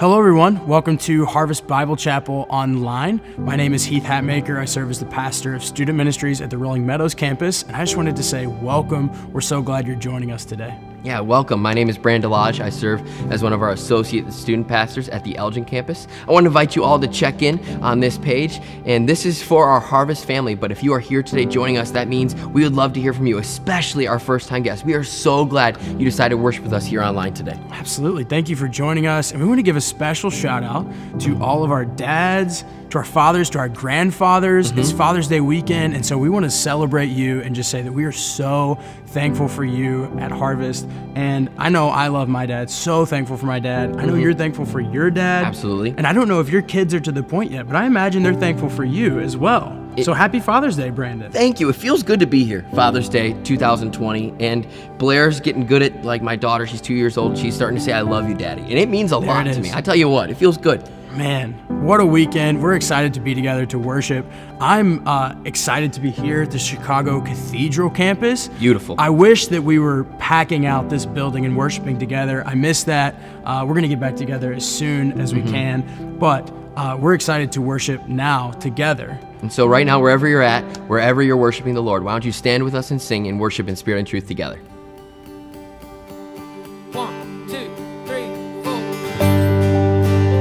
Hello everyone, welcome to Harvest Bible Chapel Online. My name is Heath Hatmaker. I serve as the pastor of student ministries at the Rolling Meadows campus, and I just wanted to say welcome. We're so glad you're joining us today. Yeah, welcome. My name is Brandon Lodge. I serve as one of our associate student pastors at the Elgin campus. I want to invite you all to check in on this page, and this is for our Harvest family, but if you are here today joining us, that means we would love to hear from you, especially our first-time guests. We are so glad you decided to worship with us here online today. Absolutely. Thank you for joining us, and we want to give a special shout-out to all of our dads, to our fathers, to our grandfathers. It's Father's Day weekend, and so we want to celebrate you and just say that we are so thankful for you at Harvest. And I know I love my dad, so thankful for my dad. I know you're thankful for your dad. Absolutely. And I don't know if your kids are to the point yet, but I imagine they're thankful for you as well. So happy Father's Day, Brandon. Thank you. It feels good to be here. Father's Day 2020, and Blair's getting good at, like, my daughter. She's 2 years old. She's starting to say, I love you, Daddy. And it means a lot to me. I tell you what, it feels good. Man, what a weekend. We're excited to be together to worship. I'm excited to be here at the Chicago Cathedral Campus. Beautiful. I wish that we were packing out this building and worshiping together. I miss that. We're going to get back together as soon as we can, but we're excited to worship now together. And so right now, wherever you're at, wherever you're worshiping the Lord, why don't you stand with us and sing and worship in spirit and truth together.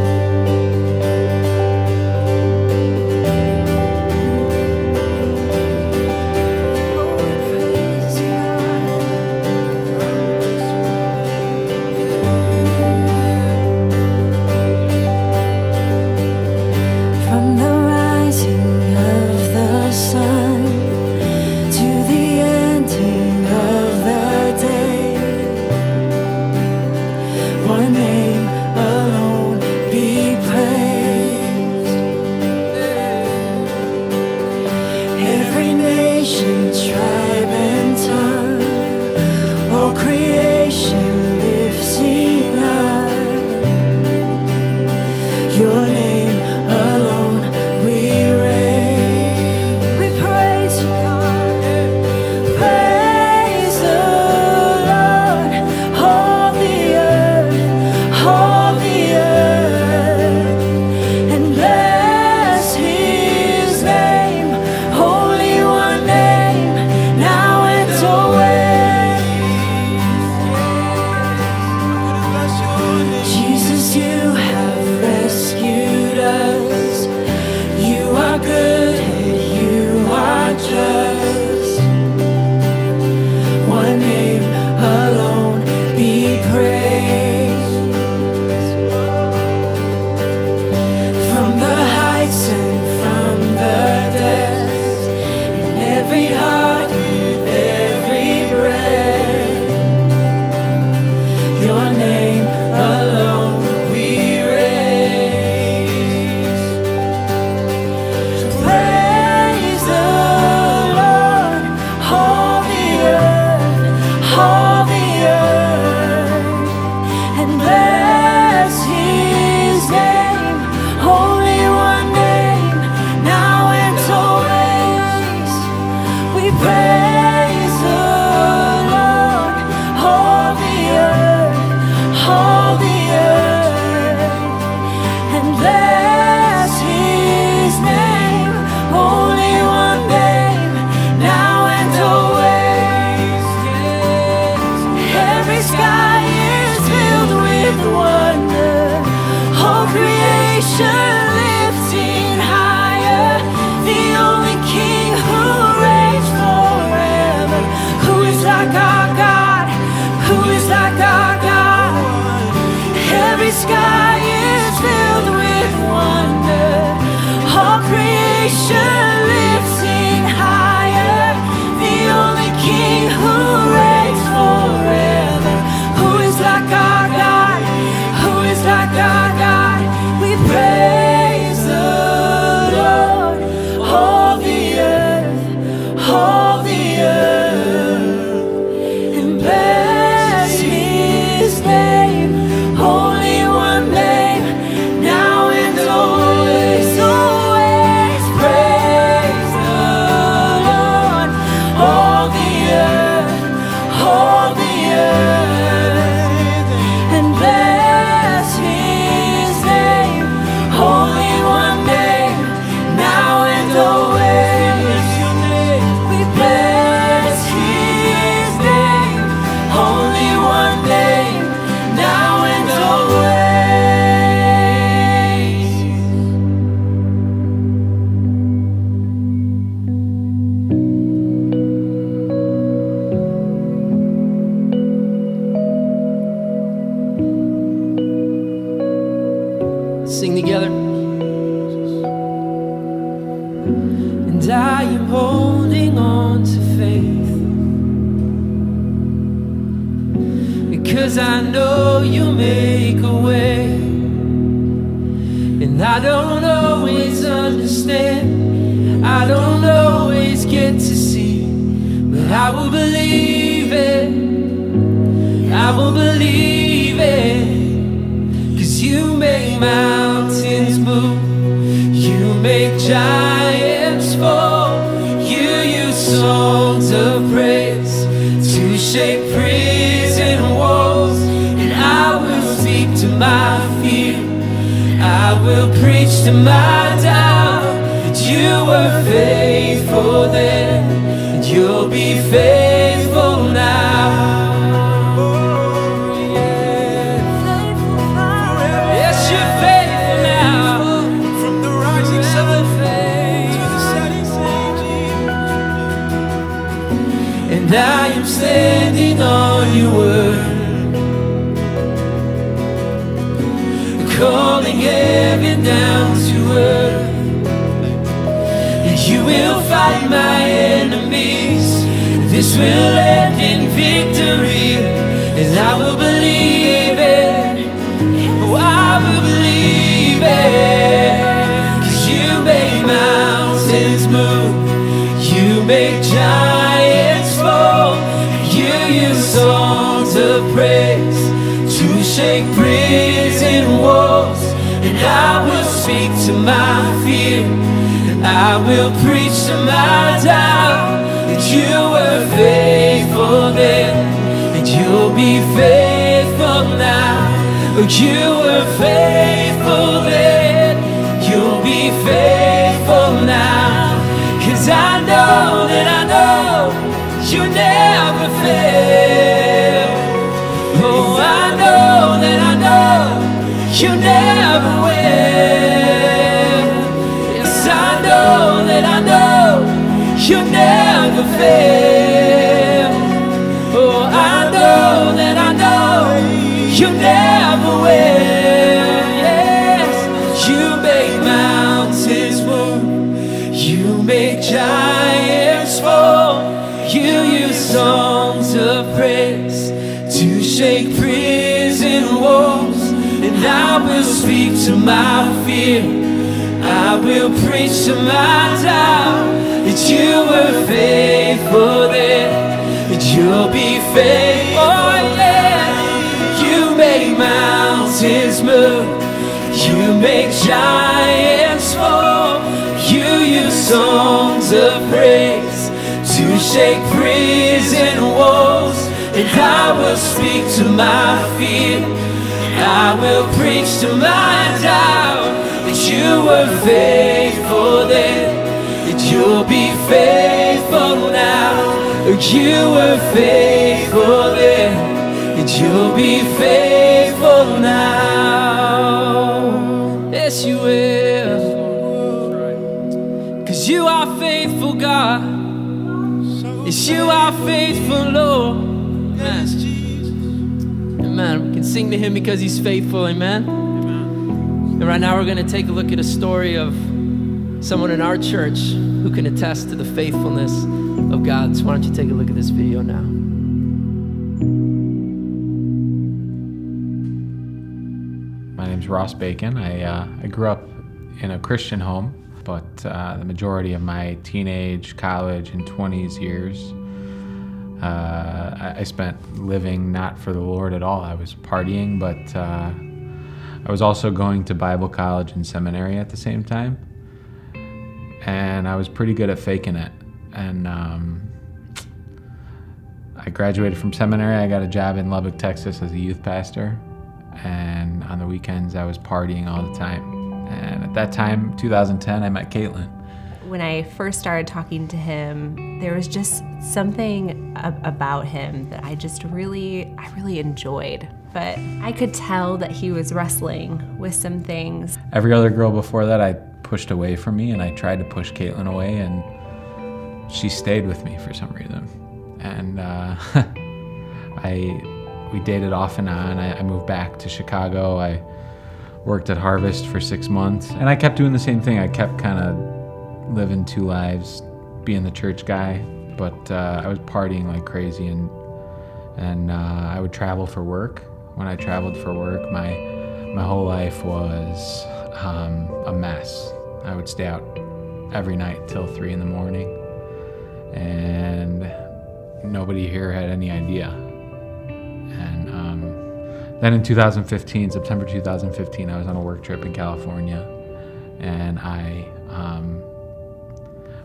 Praise sing together. And I am holding on to faith, because I know you make a way. And I don't always understand, I don't always get to see, but I will believe it, I will believe it, 'cause you make mountains move, you make giants fall, you use songs of praise to shape prison walls. And I will speak to my fear, I will preach to my doubt, that you were faithful then, and you'll be faithful now. Yes, you're faithful now. From the rising sun to the setting sun. And I am standing on your word, calling heaven down to earth. And you will fight my enemies, this will end in victory. And I will believe it, oh I will believe it, 'cause you make mountains move, you make giants fall, you use songs of praise to shake prison walls. And I will speak to my fear, I will preach to my doubt, that you were faithful then, and you'll be faithful now. You were faithful then, you'll be faithful now. 'Cause I know that I know you never fail. Oh, I know that I know you never will. Yes, I know that I know you never fail. Oh, I know that I know you never will. Yes, you make mountains move, you make giants fall, you use songs of praise to shake prison walls. And I will speak to my fear, I will preach to my doubt, that you were faithful then, that you'll be faithful then. You make mountains move, you make giants fall, you use songs of praise to shake prison walls. And I will speak to my fear, I will preach to my doubt, that you were faithful then, that you'll be faithful now. You were faithful then, that you'll be faithful now. Yes, you will. 'Cause you are faithful, God. Yes, you are faithful, Lord. Amen. We can sing to him because he's faithful. Amen. Amen. And right now we're going to take a look at a story of someone in our church who can attest to the faithfulness of God. So why don't you take a look at this video now. My name's Ross Bacon. I grew up in a Christian home, but the majority of my teenage, college, and 20s years I spent living not for the Lord at all. I was partying, but I was also going to Bible college and seminary at the same time. And I was pretty good at faking it. And I graduated from seminary. I got a job in Lubbock, Texas as a youth pastor. And on the weekends, I was partying all the time. And at that time, 2010, I met Caitlin. When I first started talking to him, there was just something about him that I just really enjoyed. But I could tell that he was wrestling with some things. Every other girl before that I pushed away from me, and I tried to push Caitlin away, and she stayed with me for some reason. And we dated off and on. I moved back to Chicago. I worked at Harvest for 6 months. And I kept doing the same thing. I kept kind of living two lives, being the church guy, but I was partying like crazy, and I would travel for work. When I traveled for work, my whole life was a mess. I would stay out every night till 3 in the morning, and nobody here had any idea. And then in 2015, September 2015, I was on a work trip in California, and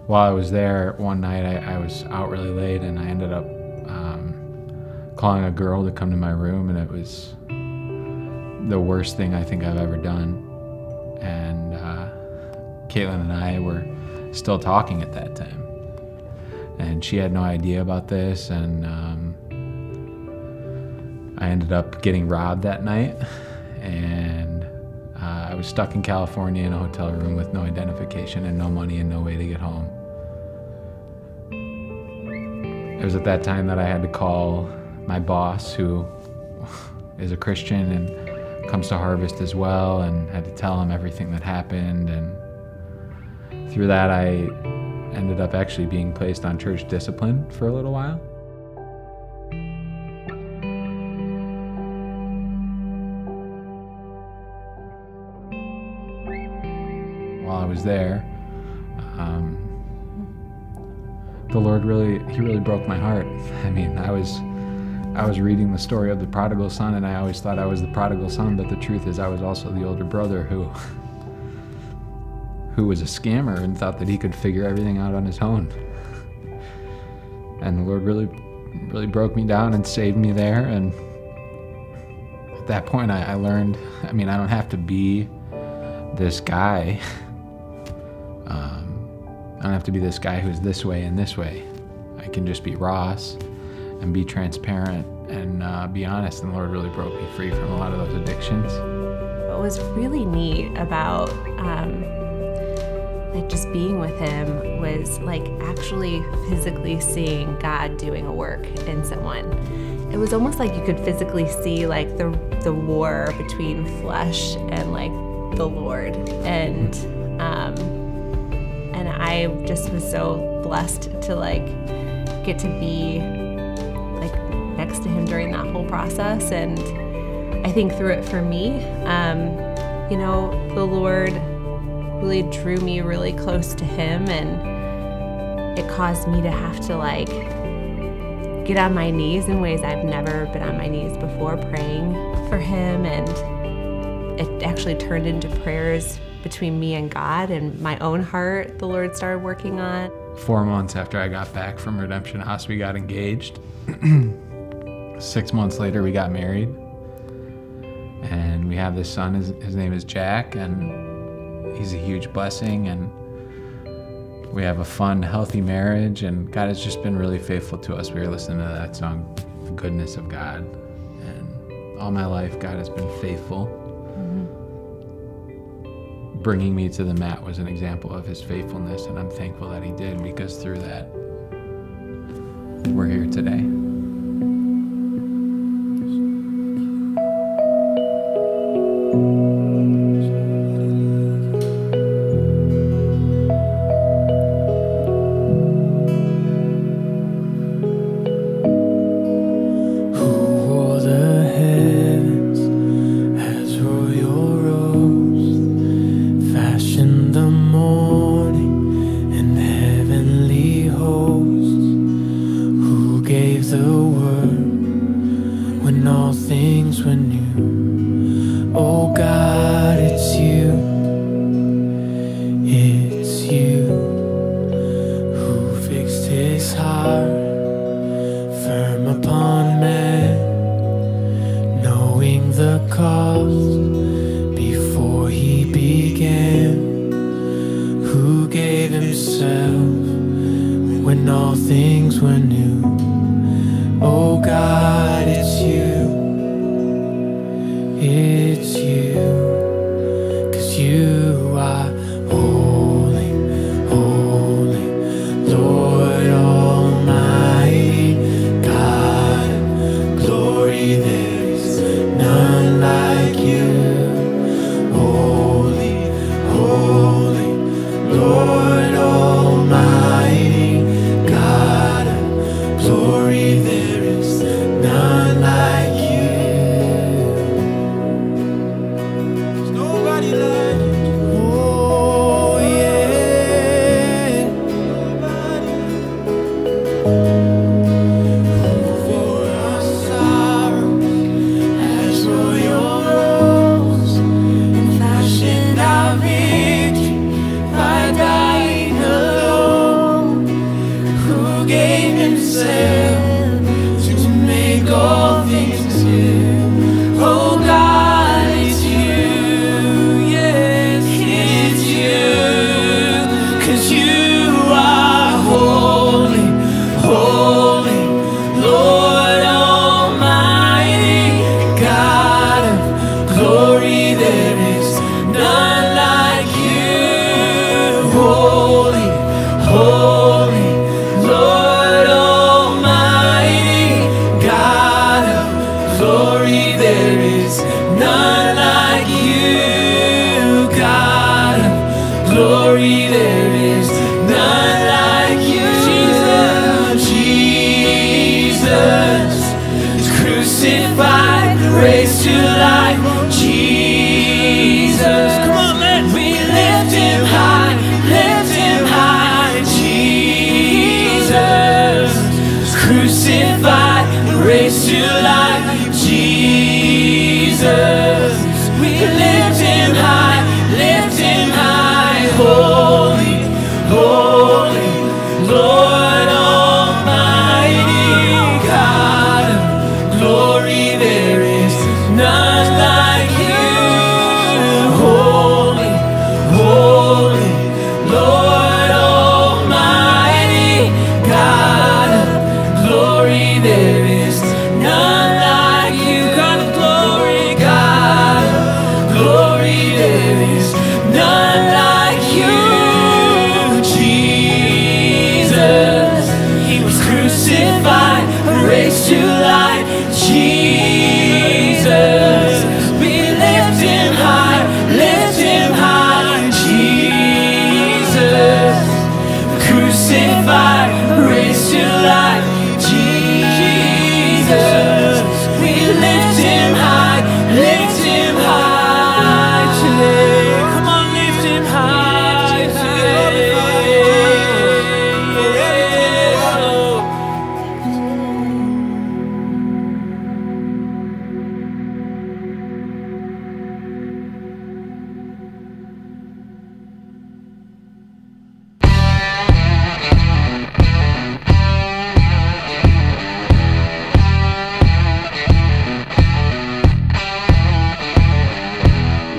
while I was there one night, I was out really late, and I ended up calling a girl to come to my room, and it was the worst thing I think I've ever done. And Caitlin and I were still talking at that time, and she had no idea about this, and I ended up getting robbed that night, and I was stuck in California in a hotel room with no identification and no money and no way to get home. It was at that time that I had to call my boss, who is a Christian and comes to Harvest as well, and had to tell him everything that happened. And through that, I ended up actually being placed on church discipline for a little while. While I was there, the Lord really broke my heart. I mean, I was reading the story of the prodigal son, and I always thought I was the prodigal son, but the truth is I was also the older brother who was a scammer and thought that he could figure everything out on his own. And the Lord really broke me down and saved me there. And at that point I learned, I mean, I don't have to be this guy. I don't have to be this guy who's this way and this way. I can just be Ross and be transparent and be honest. And the Lord really broke me free from a lot of those addictions. What was really neat about like just being with him was like actually physically seeing God doing a work in someone. It was almost like you could physically see like the war between flesh and like the Lord. And I just was so blessed to like get to be next to him during that whole process. And I think through it for me, you know, the Lord really drew me really close to him, and it caused me to have to like get on my knees in ways I've never been on my knees before, praying for him. And it actually turned into prayers between me and God, and my own heart the Lord started working on. 4 months after I got back from Redemption House, we got engaged. 6 months later, we got married, and we have this son. His name is Jack, and he's a huge blessing, and we have a fun, healthy marriage, and God has just been really faithful to us. We were listening to that song, The Goodness of God, and all my life, God has been faithful. Mm-hmm. Bringing me to the mat was an example of his faithfulness, and I'm thankful that he did, because through that, we're here today.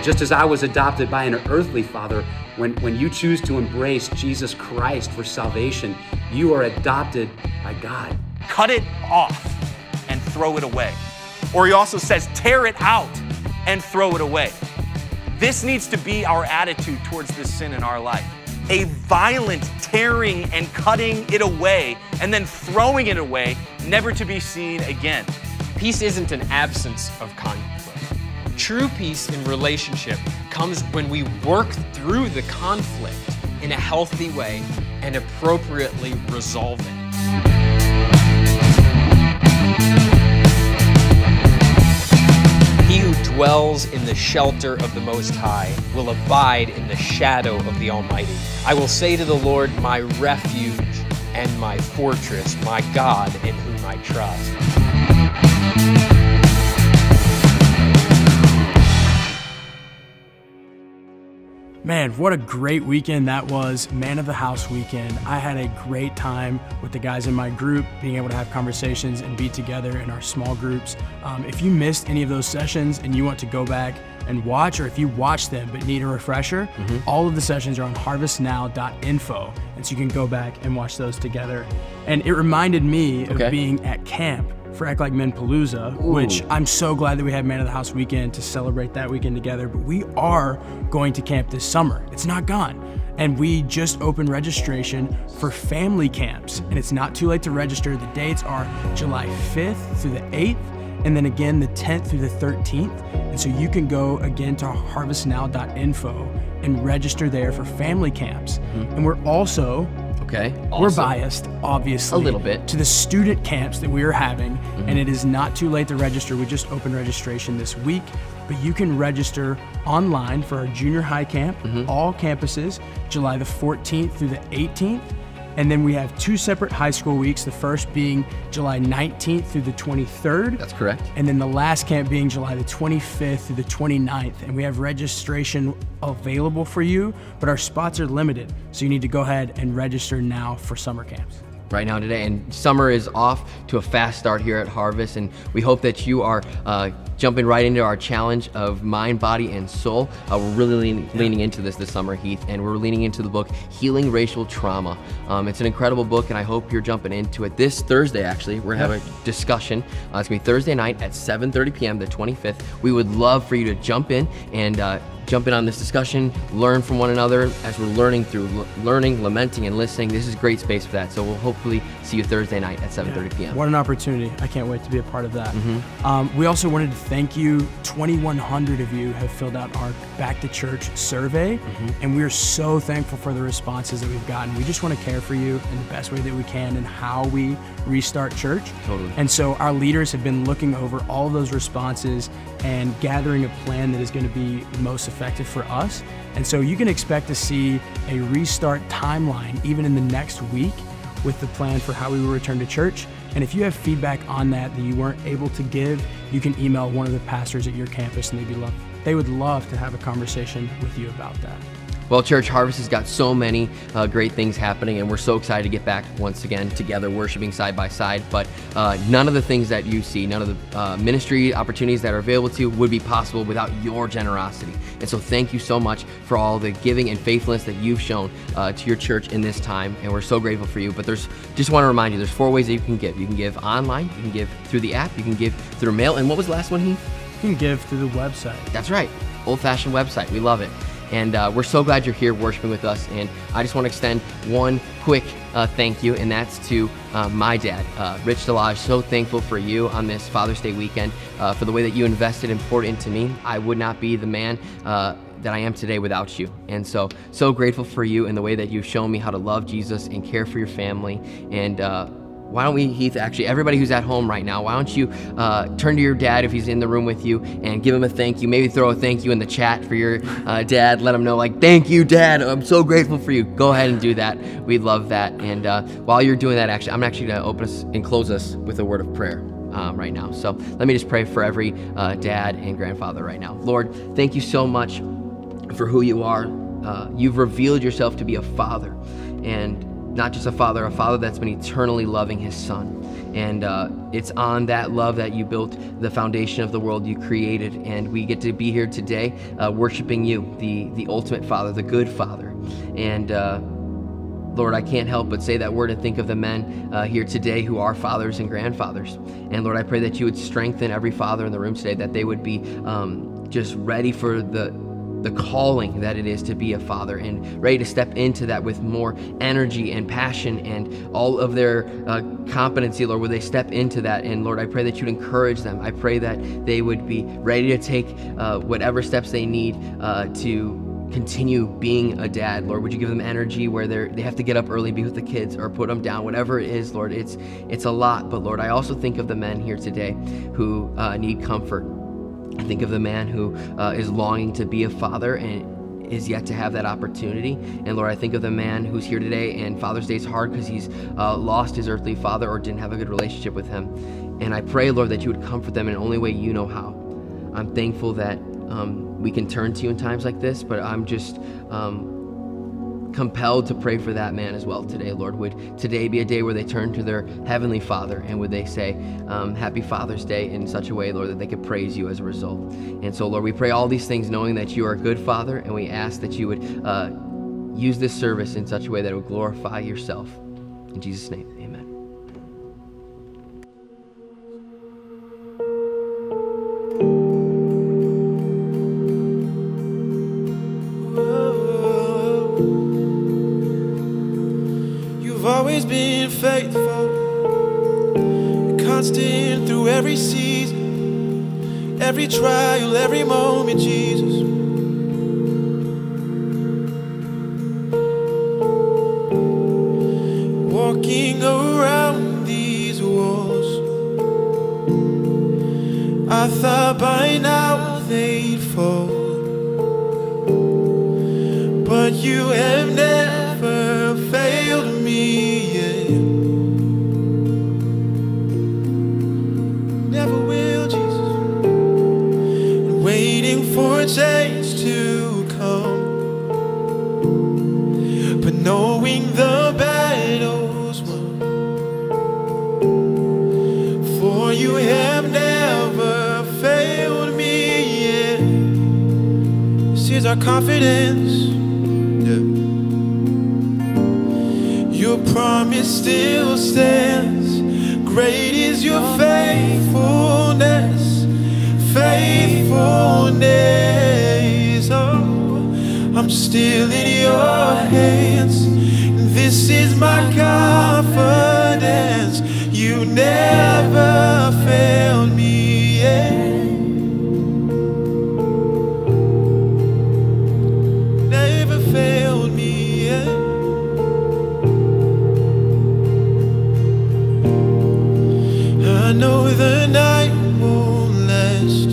Just as I was adopted by an earthly father, when you choose to embrace Jesus Christ for salvation, you are adopted by God. Cut it off and throw it away. Or he also says, tear it out and throw it away. This needs to be our attitude towards this sin in our life. A violent tearing and cutting it away and then throwing it away, never to be seen again. Peace isn't an absence of conflict. True peace in relationship comes when we work through the conflict in a healthy way and appropriately resolve it. He who dwells in the shelter of the Most High will abide in the shadow of the Almighty. I will say to the Lord, my refuge and my fortress, my God in whom I trust. Man, what a great weekend that was, Man of the House weekend. I had a great time with the guys in my group, being able to have conversations and be together in our small groups. If you missed any of those sessions and you want to go back and watch, or if you watch them but need a refresher, all of the sessions are on harvestnow.info, and so you can go back and watch those together. And it reminded me of being at camp for Act Like Men Palooza, which I'm so glad that we had Man of the House weekend to celebrate that weekend together, but we are going to camp this summer. It's not gone. And we just opened registration for family camps, and it's not too late to register. The dates are July 5th through the 8th, and then again the 10th through the 13th. And so you can go again to harvestnow.info and register there for family camps. And we're also we're biased, obviously, a little bit to the student camps that we are having, and it is not too late to register. We just opened registration this week, but you can register online for our junior high camp, all campuses, July the 14th through the 18th. And then we have two separate high school weeks, the first being July 19th through the 23rd. That's correct. And then the last camp being July the 25th through the 29th. And we have registration available for you, but our spots are limited. So you need to go ahead and register now for summer camps. Right now today, and summer is off to a fast start here at Harvest, and we hope that you are jumping right into our challenge of mind, body, and soul. We're really leaning into this summer, Heath, and we're leaning into the book Healing Racial Trauma. It's an incredible book, and I hope you're jumping into it. This Thursday, actually, we're gonna have a discussion. It's gonna be Thursday night at 7:30 p.m., the 25th. We would love for you to jump in and jump in on this discussion, learn from one another as we're learning through learning, lamenting, and listening. This is a great space for that. So we'll hopefully see you Thursday night at 7:30 p.m. What an opportunity. I can't wait to be a part of that. We also wanted to thank you. 2,100 of you have filled out our Back to Church survey, and we're so thankful for the responses that we've gotten. We just want to care for you in the best way that we can and how we restart church. Totally. And so our leaders have been looking over all those responses and gathering a plan that is going to be most effective for us. And so you can expect to see a restart timeline even in the next week with the plan for how we will return to church. And if you have feedback on that you weren't able to give, you can email one of the pastors at your campus, and they would love to have a conversation with you about that. Well, Church, Harvest has got so many great things happening, and we're so excited to get back once again together, worshiping side by side. But none of the things that you see, none of the ministry opportunities that are available to you would be possible without your generosity. And so thank you so much for all the giving and faithfulness that you've shown to your church in this time, and we're so grateful for you. But just want to remind you, there's four ways that you can give. You can give online, you can give through the app, you can give through mail, and what was the last one, Heath? You can give through the website. That's right, old-fashioned website, we love it. And we're so glad you're here worshiping with us. And I just want to extend one quick thank you, and that's to my dad, Rich Delage. So thankful for you on this Father's Day weekend, for the way that you invested and poured into me. I would not be the man that I am today without you. And so grateful for you and the way that you've shown me how to love Jesus and care for your family. And why don't we, Heath, actually, everybody who's at home right now, why don't you turn to your dad if he's in the room with you and give him a thank you. Maybe throw a thank you in the chat for your dad. Let him know, like, thank you, Dad. I'm so grateful for you. Go ahead and do that. We love that. And while you're doing that, actually, I'm actually going to open us and close us with a word of prayer right now. So let me just pray for every dad and grandfather right now. Lord, thank you so much for who you are. You've revealed yourself to be a father, and not just a father that's been eternally loving his son. And it's on that love that you built the foundation of the world you created. And we get to be here today worshiping you, the ultimate father, the good father. And Lord, I can't help but say that word and think of the men here today who are fathers and grandfathers. And Lord, I pray that you would strengthen every father in the room today, that they would be just ready for the calling that it is to be a father, and ready to step into that with more energy and passion and all of their competency, Lord, where they step into that. And Lord, I pray that you'd encourage them. I pray that they would be ready to take whatever steps they need to continue being a dad. Lord, would you give them energy where they have to get up early, be with the kids, or put them down, whatever it is, Lord. It's a lot, but Lord, I also think of the men here today who need comfort. I think of the man who is longing to be a father and is yet to have that opportunity. And Lord, I think of the man who's here today, and Father's Day is hard because he's lost his earthly father or didn't have a good relationship with him. And I pray, Lord, that you would comfort them in the only way you know how. I'm thankful that we can turn to you in times like this, but I'm just compelled to pray for that man as well today, Lord. Would today be a day where they turn to their Heavenly Father, and would they say Happy Father's Day in such a way, Lord, that they could praise you as a result. And so, Lord, we pray all these things knowing that you are a good Father, and we ask that you would use this service in such a way that it would glorify yourself. In Jesus' name, amen. Been faithful, constant through every season, every trial, every moment, Jesus. Walking around these walls, I thought by now they'd fall, but you have never failed me. For change to come, but knowing the battle's won, for you have never failed. He's our confidence. Yeah. Your promise still stands. Great is your faithfulness. Faithfulness. Oh, I'm still in your hands. This is my confidence. You never failed me yet. I know the night won't last,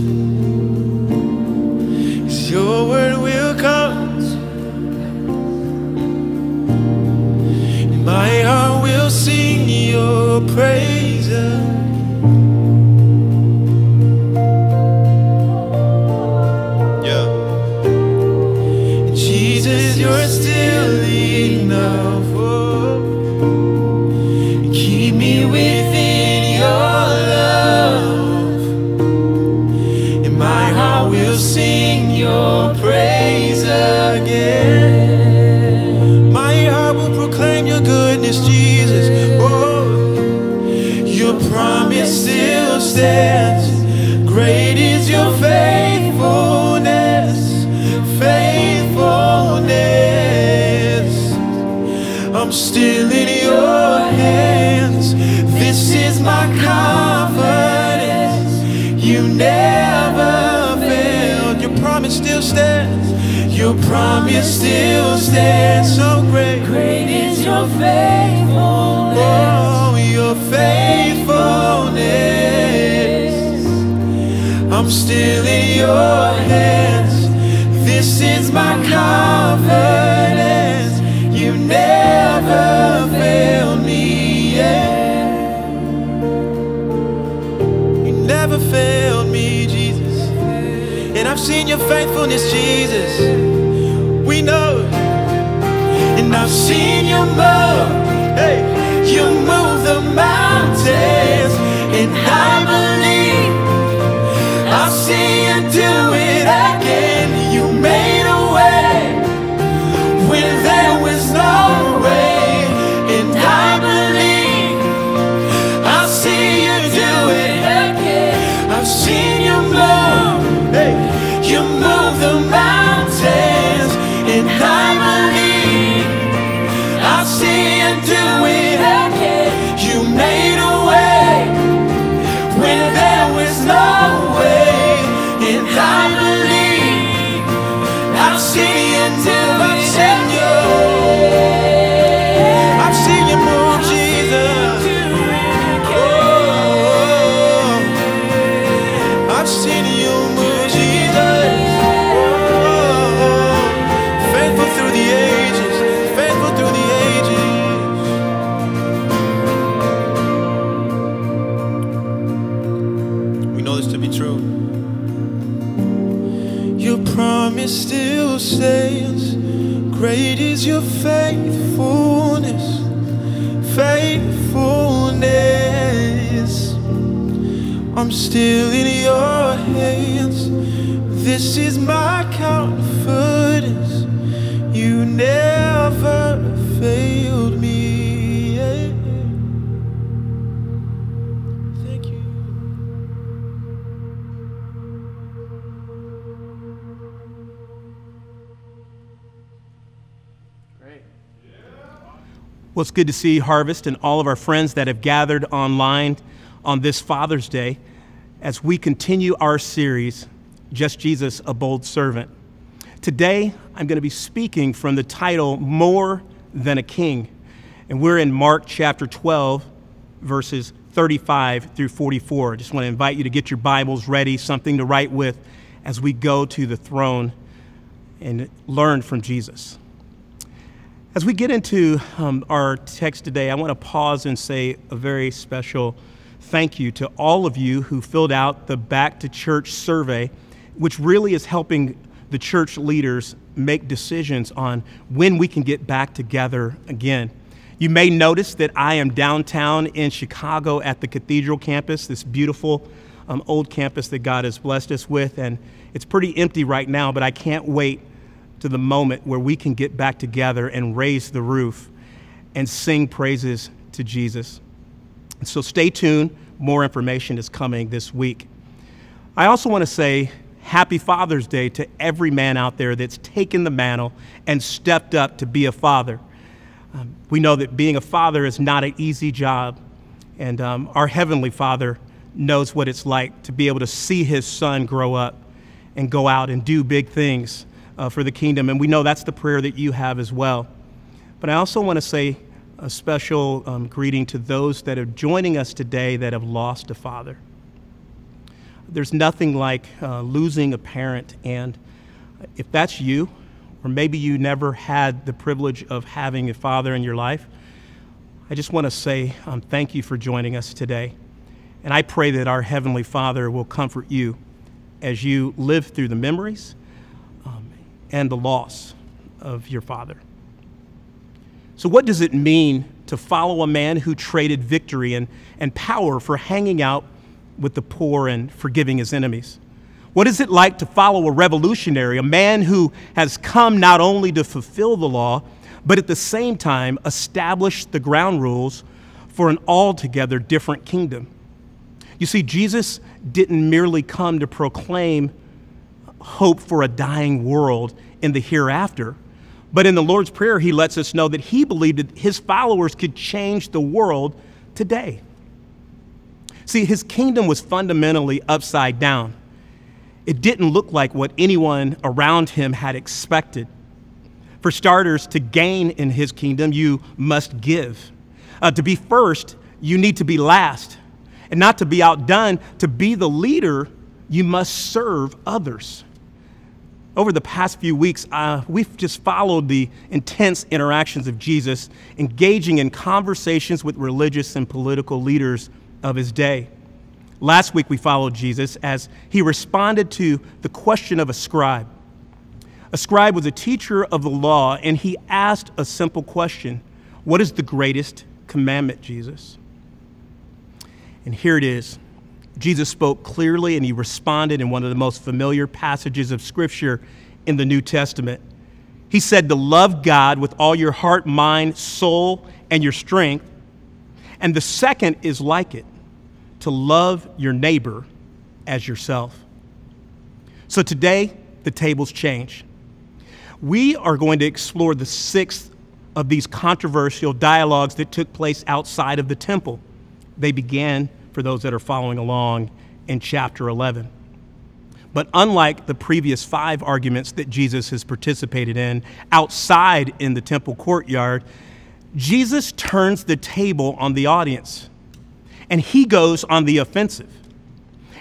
'cause your word will come, and my heart will sing your praises. Yeah. Jesus, you're still enough. Oh, keep me within your sing your praise again. My heart will proclaim your goodness, Jesus. Oh, your promise still stands. Great is your faithfulness, faithfulness. I'm still in your hands. This is my confidence. You never. Still stands. Your promise still stands. So great, great is your faithfulness. Oh, your faithfulness. I'm still in your hands. This is my confidence. You never failed me yet. You never failed me, Jesus. And I've seen your faithfulness, Jesus. We know. And I've seen you move. Hey, you move the mountains. And I believe I'll see you do it again. You made a way when there was no way. And I believe I'll see you do it again. I've seen you move. Hey. You move the mountains, and I believe I'll see you do it again. You made a way when there was no way, and I believe I'll see you do it again. I've seen you move, Jesus. Oh, I've seen you move. Still stands. Great is your faithfulness, faithfulness. I'm still in your hands. This is my confidence. You never failed me yet. Thank you. Well, it's good to see Harvest and all of our friends that have gathered online on this Father's Day as we continue our series, Just Jesus, a Bold Servant. Today, I'm going to be speaking from the title, More Than a King. And we're in Mark chapter 12, verses 35 through 44. I just want to invite you to get your Bibles ready, something to write with as we go to the throne and learn from Jesus. As we get into our text today, I want to pause and say a very special thank you to all of you who filled out the Back to Church survey, which really is helping the church leaders make decisions on when we can get back together again. You may notice that I am downtown in Chicago at the Cathedral Campus, this beautiful old campus that God has blessed us with. And it's pretty empty right now, but I can't wait to the moment where we can get back together and raise the roof and sing praises to Jesus. And so stay tuned. More information is coming this week. I also want to say happy Father's Day to every man out there that's taken the mantle and stepped up to be a father. We know that being a father is not an easy job, and our Heavenly Father knows what it's like to be able to see his son grow up and go out and do big things for the kingdom. And we know that's the prayer that you have as well. But I also want to say a special greeting to those that are joining us today that have lost a father. There's nothing like losing a parent, and if that's you, or maybe you never had the privilege of having a father in your life, I just want to say thank you for joining us today. And I pray that our Heavenly Father will comfort you as you live through the memories and the loss of your father. So what does it mean to follow a man who traded victory and power for hanging out with the poor and forgiving his enemies? What is it like to follow a revolutionary, a man who has come not only to fulfill the law, but at the same time establish the ground rules for an altogether different kingdom? You see, Jesus didn't merely come to proclaim hope for a dying world in the hereafter, but in the Lord's Prayer, he lets us know that he believed that his followers could change the world today. See, his kingdom was fundamentally upside down. It didn't look like what anyone around him had expected. For starters, to gain in his kingdom, you must give. To be first, you need to be last. And not to be outdone, to be the leader, you must serve others. Over the past few weeks, we've just followed the intense interactions of Jesus, engaging in conversations with religious and political leaders of his day. Last week, we followed Jesus as he responded to the question of a scribe. A scribe was a teacher of the law, and he asked a simple question: what is the greatest commandment, Jesus? And here it is. Jesus spoke clearly, and he responded in one of the most familiar passages of Scripture in the New Testament. He said to love God with all your heart, mind, soul, and your strength. And the second is like it, to love your neighbor as yourself. So today, the tables change. We are going to explore the sixth of these controversial dialogues that took place outside of the temple. They began, for those that are following along, in chapter 11. But unlike the previous five arguments that Jesus has participated in outside in the temple courtyard, Jesus turns the table on the audience, and he goes on the offensive,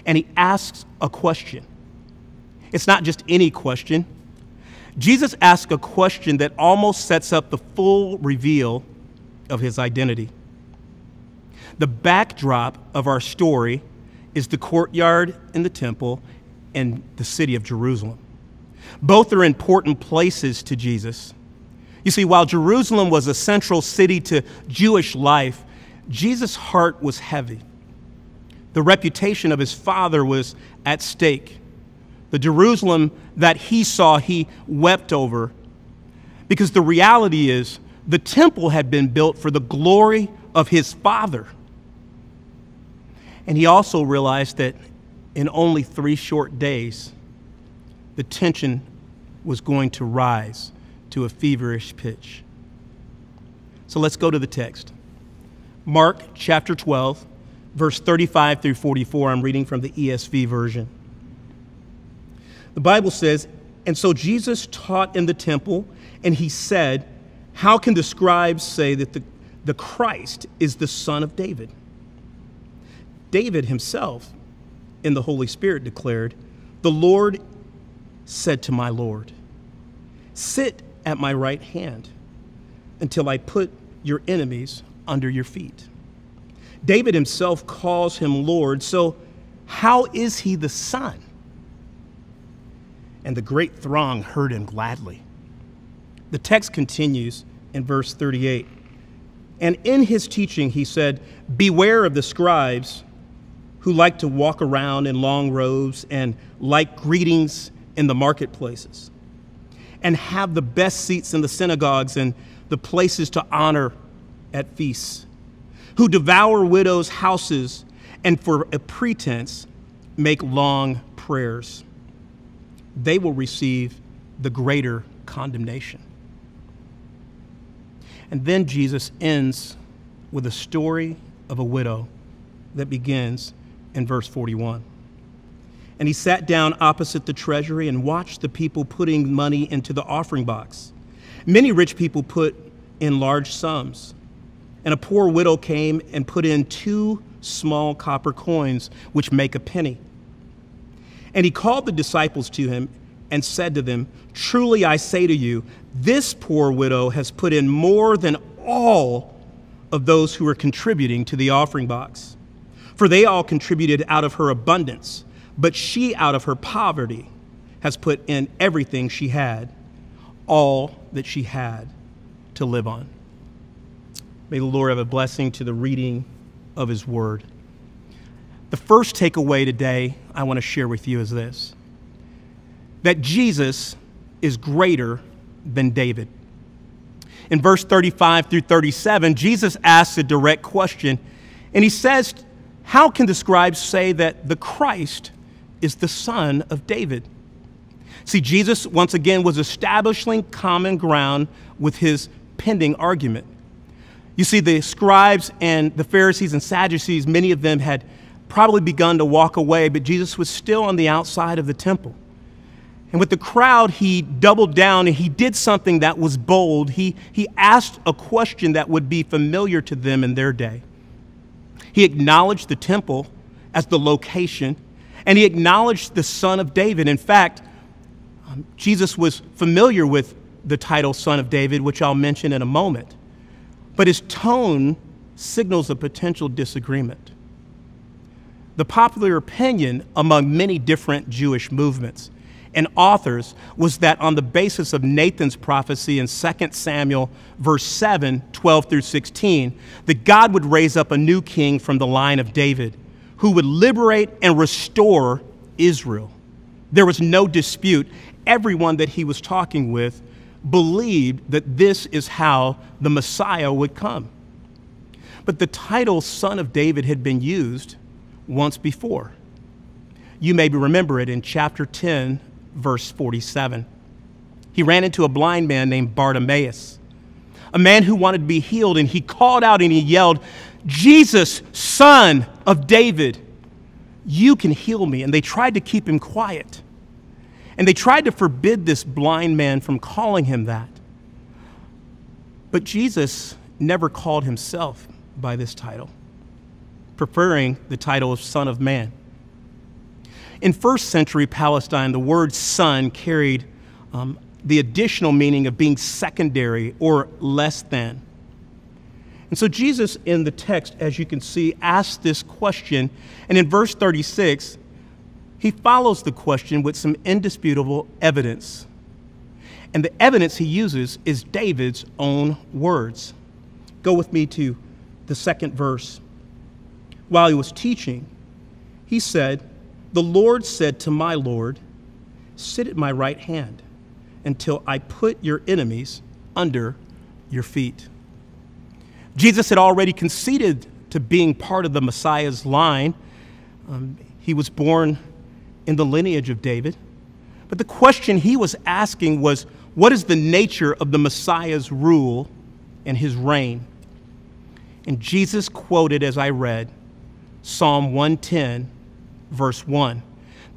and he asks a question. It's not just any question. Jesus asks a question that almost sets up the full reveal of his identity. The backdrop of our story is the courtyard in the temple and the city of Jerusalem. Both are important places to Jesus. You see, while Jerusalem was a central city to Jewish life, Jesus' heart was heavy. The reputation of his father was at stake. The Jerusalem that he saw, he wept over, because the reality is the temple had been built for the glory of his father. And he also realized that in only 3 short days, the tension was going to rise to a feverish pitch. So let's go to the text. Mark chapter 12, verse 35 through 44. I'm reading from the ESV version. The Bible says, "And so Jesus taught in the temple, and he said, how can the scribes say that the Christ is the son of David? David himself, in the Holy Spirit, declared, the Lord said to my Lord, sit at my right hand until I put your enemies under your feet. David himself calls him Lord, so how is he the son? And the great throng heard him gladly." The text continues in verse 38. "And in his teaching, he said, beware of the scribes who like to walk around in long robes and like greetings in the marketplaces, and have the best seats in the synagogues and the places to honor at feasts, who devour widows' houses and for a pretense make long prayers. They will receive the greater condemnation. And then Jesus ends with a story of a widow that begins in verse 41. And he sat down opposite the treasury and watched the people putting money into the offering box. Many rich people put in large sums, and a poor widow came and put in 2 small copper coins, which make a penny. And he called the disciples to him and said to them, "Truly I say to you, this poor widow has put in more than all of those who are contributing to the offering box. For they all contributed out of her abundance, but she out of her poverty has put in everything she had, all that she had to live on." May the Lord have a blessing to the reading of his word. The first takeaway today I want to share with you is this: that Jesus is greater than David. In verse 35 through 37, Jesus asks a direct question, and he says, "How can the scribes say that the Christ is the son of David?" See, Jesus, once again, was establishing common ground with his pending argument. You see, the scribes and the Pharisees and Sadducees, many of them had probably begun to walk away, but Jesus was still on the outside of the temple. And with the crowd, he doubled down and he did something that was bold. He asked a question that would be familiar to them in their day. He acknowledged the temple as the location, and he acknowledged the Son of David. In fact, Jesus was familiar with the title Son of David, which I'll mention in a moment. But his tone signals a potential disagreement. The popular opinion among many different Jewish movements and authors was that on the basis of Nathan's prophecy in 2 Samuel verse 7, 12 through 16, that God would raise up a new king from the line of David who would liberate and restore Israel. There was no dispute. Everyone that he was talking with believed that this is how the Messiah would come. But the title Son of David had been used once before. You may remember it in chapter 10, verse 47. He ran into a blind man named Bartimaeus, a man who wanted to be healed, and he called out and he yelled, "Jesus, Son of David, you can heal me." And they tried to keep him quiet. And they tried to forbid this blind man from calling him that. But Jesus never called himself by this title, preferring the title of Son of Man. In first century Palestine, the word son carried the additional meaning of being secondary or less than. And so Jesus in the text, as you can see, asks this question. And in verse 36, he follows the question with some indisputable evidence. And the evidence he uses is David's own words. Go with me to the second verse. While he was teaching, he said, "The Lord said to my Lord, sit at my right hand until I put your enemies under your feet." Jesus had already conceded to being part of the Messiah's line. He was born in the lineage of David. But the question he was asking was, what is the nature of the Messiah's rule and his reign? And Jesus quoted, as I read, Psalm 110, verse 1.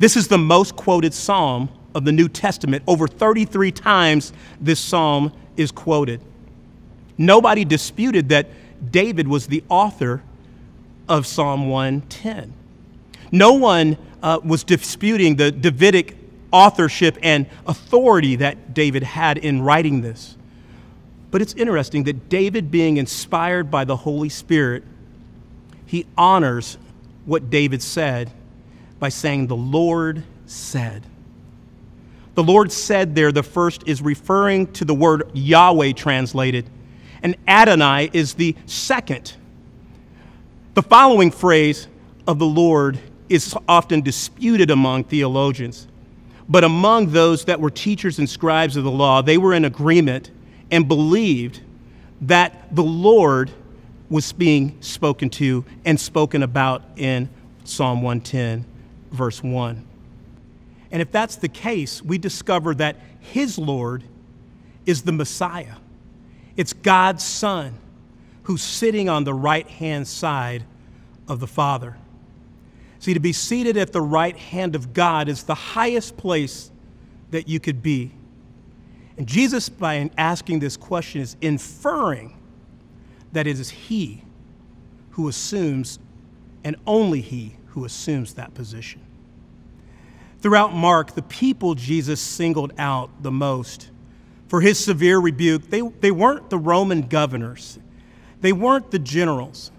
This is the most quoted psalm of the New Testament. Over 33 times this psalm is quoted. Nobody disputed that David was the author of Psalm 110. No one was disputing the Davidic authorship and authority that David had in writing this. But it's interesting that David, being inspired by the Holy Spirit, he honors what David said by saying, "The Lord said." The Lord said there, the first is referring to the word Yahweh translated, and Adonai is the second. The following phrase, of the Lord is often disputed among theologians, but among those that were teachers and scribes of the law, they were in agreement and believed that the Lord was being spoken to and spoken about in Psalm 110, verse 1. And if that's the case, we discover that his Lord is the Messiah. It's God's Son who's sitting on the right-hand side of the Father. See, to be seated at the right hand of God is the highest place that you could be. And Jesus, by asking this question, is inferring that it is he who assumes, and only he who assumes, that position. Throughout Mark, the people Jesus singled out the most for his severe rebuke, they weren't the Roman governors. They weren't the generals.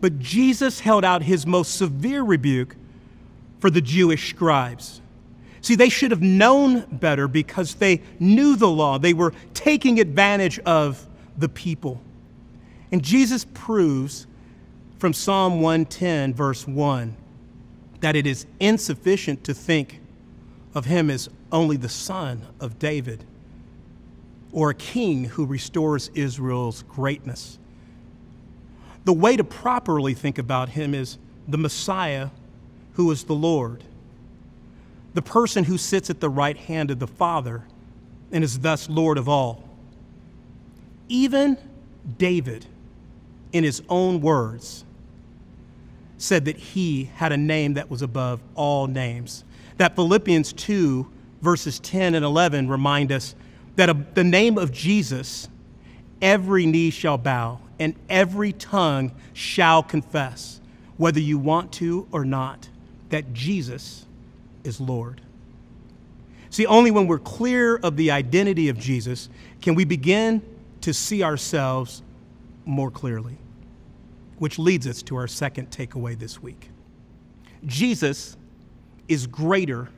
But Jesus held out his most severe rebuke for the Jewish scribes. See, they should have known better because they knew the law. They were taking advantage of the people. And Jesus proves from Psalm 110, verse 1, that it is insufficient to think of him as only the son of David or a king who restores Israel's greatness. The way to properly think about him is the Messiah who is the Lord, the person who sits at the right hand of the Father and is thus Lord of all. Even David, in his own words, said that he had a name that was above all names. That Philippians 2, verses 10 and 11 remind us that of the name of Jesus, every knee shall bow and every tongue shall confess, whether you want to or not, that Jesus is Lord. See, only when we're clear of the identity of Jesus can we begin to see ourselves more clearly, which leads us to our second takeaway this week. Jesus is greater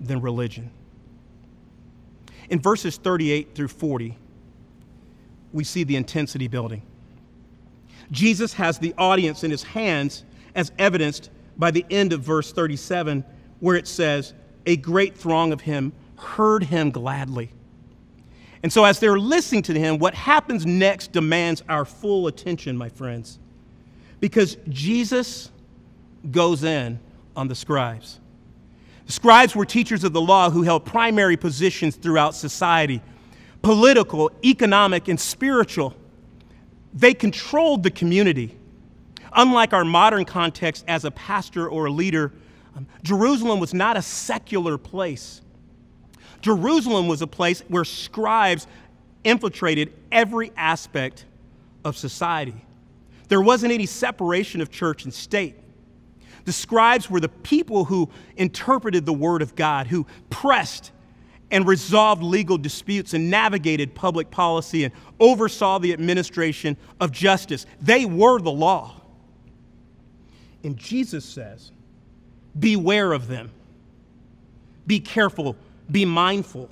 than religion. In verses 38 through 40, we see the intensity building. Jesus has the audience in his hands, as evidenced by the end of verse 37, where it says, "A great throng of him heard him gladly." And so as they're listening to him, what happens next demands our full attention, my friends, because Jesus goes in on the scribes. The scribes were teachers of the law who held primary positions throughout society, political, economic, and spiritual. They controlled the community. Unlike our modern context as a pastor or a leader, Jerusalem was not a secular place. Jerusalem was a place where scribes infiltrated every aspect of society. There wasn't any separation of church and state. The scribes were the people who interpreted the word of God, who pressed and resolved legal disputes and navigated public policy and oversaw the administration of justice. They were the law. And Jesus says, beware of them. Be careful, be mindful,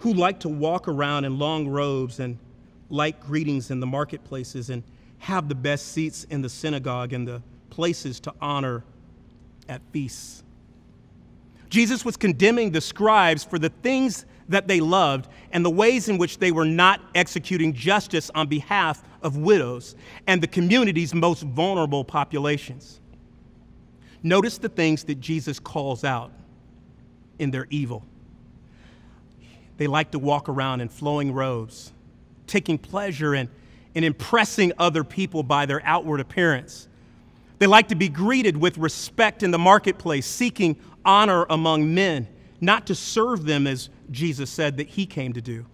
who like to walk around in long robes and light greetings in the marketplaces and have the best seats in the synagogue and the places to honor at feasts. Jesus was condemning the scribes for the things that they loved and the ways in which they were not executing justice on behalf of widows and the community's most vulnerable populations. Notice the things that Jesus calls out in their evil. They like to walk around in flowing robes, taking pleasure in impressing other people by their outward appearance. They like to be greeted with respect in the marketplace, seeking honor among men, not to serve them as Jesus said that he came to do.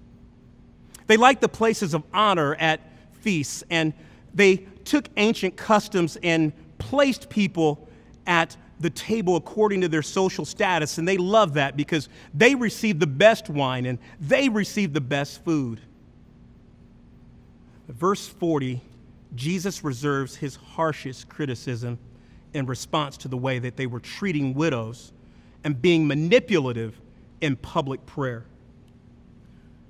They liked the places of honor at feasts, and they took ancient customs and placed people at the table according to their social status, and they loved that because they received the best wine and they received the best food. Verse 40, Jesus reserves his harshest criticism in response to the way that they were treating widows and being manipulative in public prayer.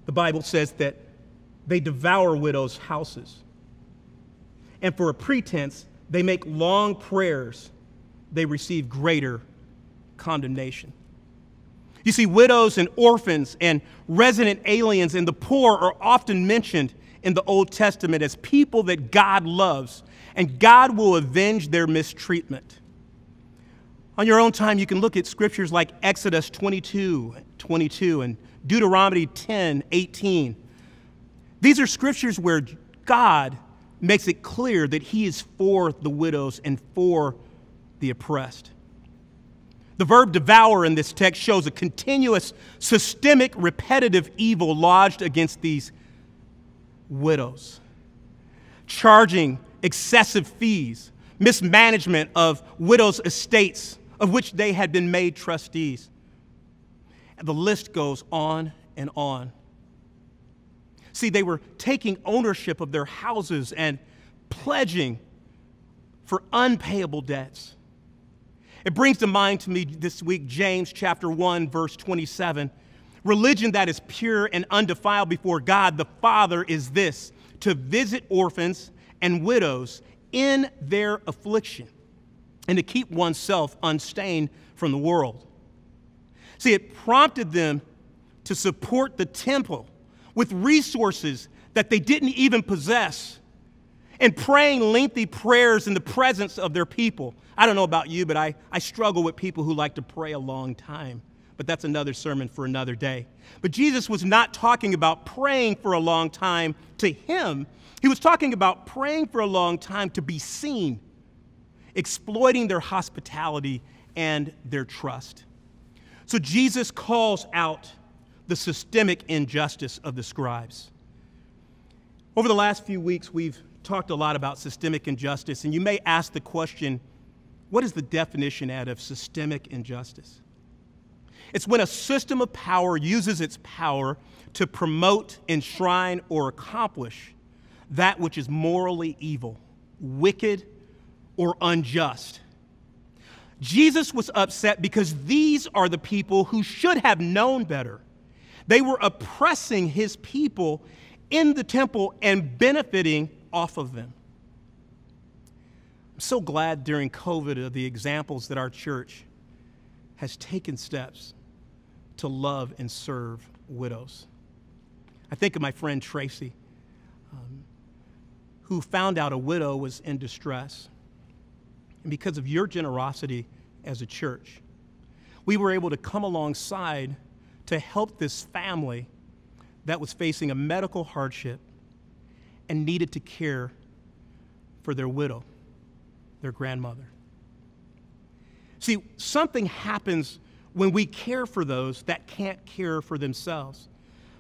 The Bible says that they devour widows' houses, and for a pretense, they make long prayers, they receive greater condemnation. You see, widows and orphans and resident aliens and the poor are often mentioned in the Old Testament as people that God loves, and God will avenge their mistreatment. On your own time, you can look at scriptures like Exodus 22:22, and Deuteronomy 10:18. These are scriptures where God makes it clear that he is for the widows and for the oppressed. The verb devour in this text shows a continuous, systemic, repetitive evil lodged against these widows. Charging excessive fees, mismanagement of widows' estates, of which they had been made trustees. And the list goes on and on. See, they were taking ownership of their houses and pledging for unpayable debts. It brings to mind to me this week James chapter 1, verse 27. Religion that is pure and undefiled before God the Father is this, to visit orphans and widows in their affliction and to keep oneself unstained from the world. See, it prompted them to support the temple with resources that they didn't even possess and praying lengthy prayers in the presence of their people. I don't know about you, but I struggle with people who like to pray a long time. But that's another sermon for another day. But Jesus was not talking about praying for a long time to him. He was talking about praying for a long time to be seen, exploiting their hospitality and their trust. So Jesus calls out the systemic injustice of the scribes. Over the last few weeks, we've talked a lot about systemic injustice, and you may ask the question, what is the definition out of systemic injustice? It's when a system of power uses its power to promote, enshrine, or accomplish that which is morally evil, wicked, or unjust. Jesus was upset because these are the people who should have known better. They were oppressing his people in the temple and benefiting off of them. I'm so glad during COVID of the examples that our church has taken steps to love and serve widows. I think of my friend Tracy, who found out a widow was in distress. And because of your generosity as a church, we were able to come alongside to help this family that was facing a medical hardship and needed to care for their widow, their grandmother. See, something happens when we care for those that can't care for themselves.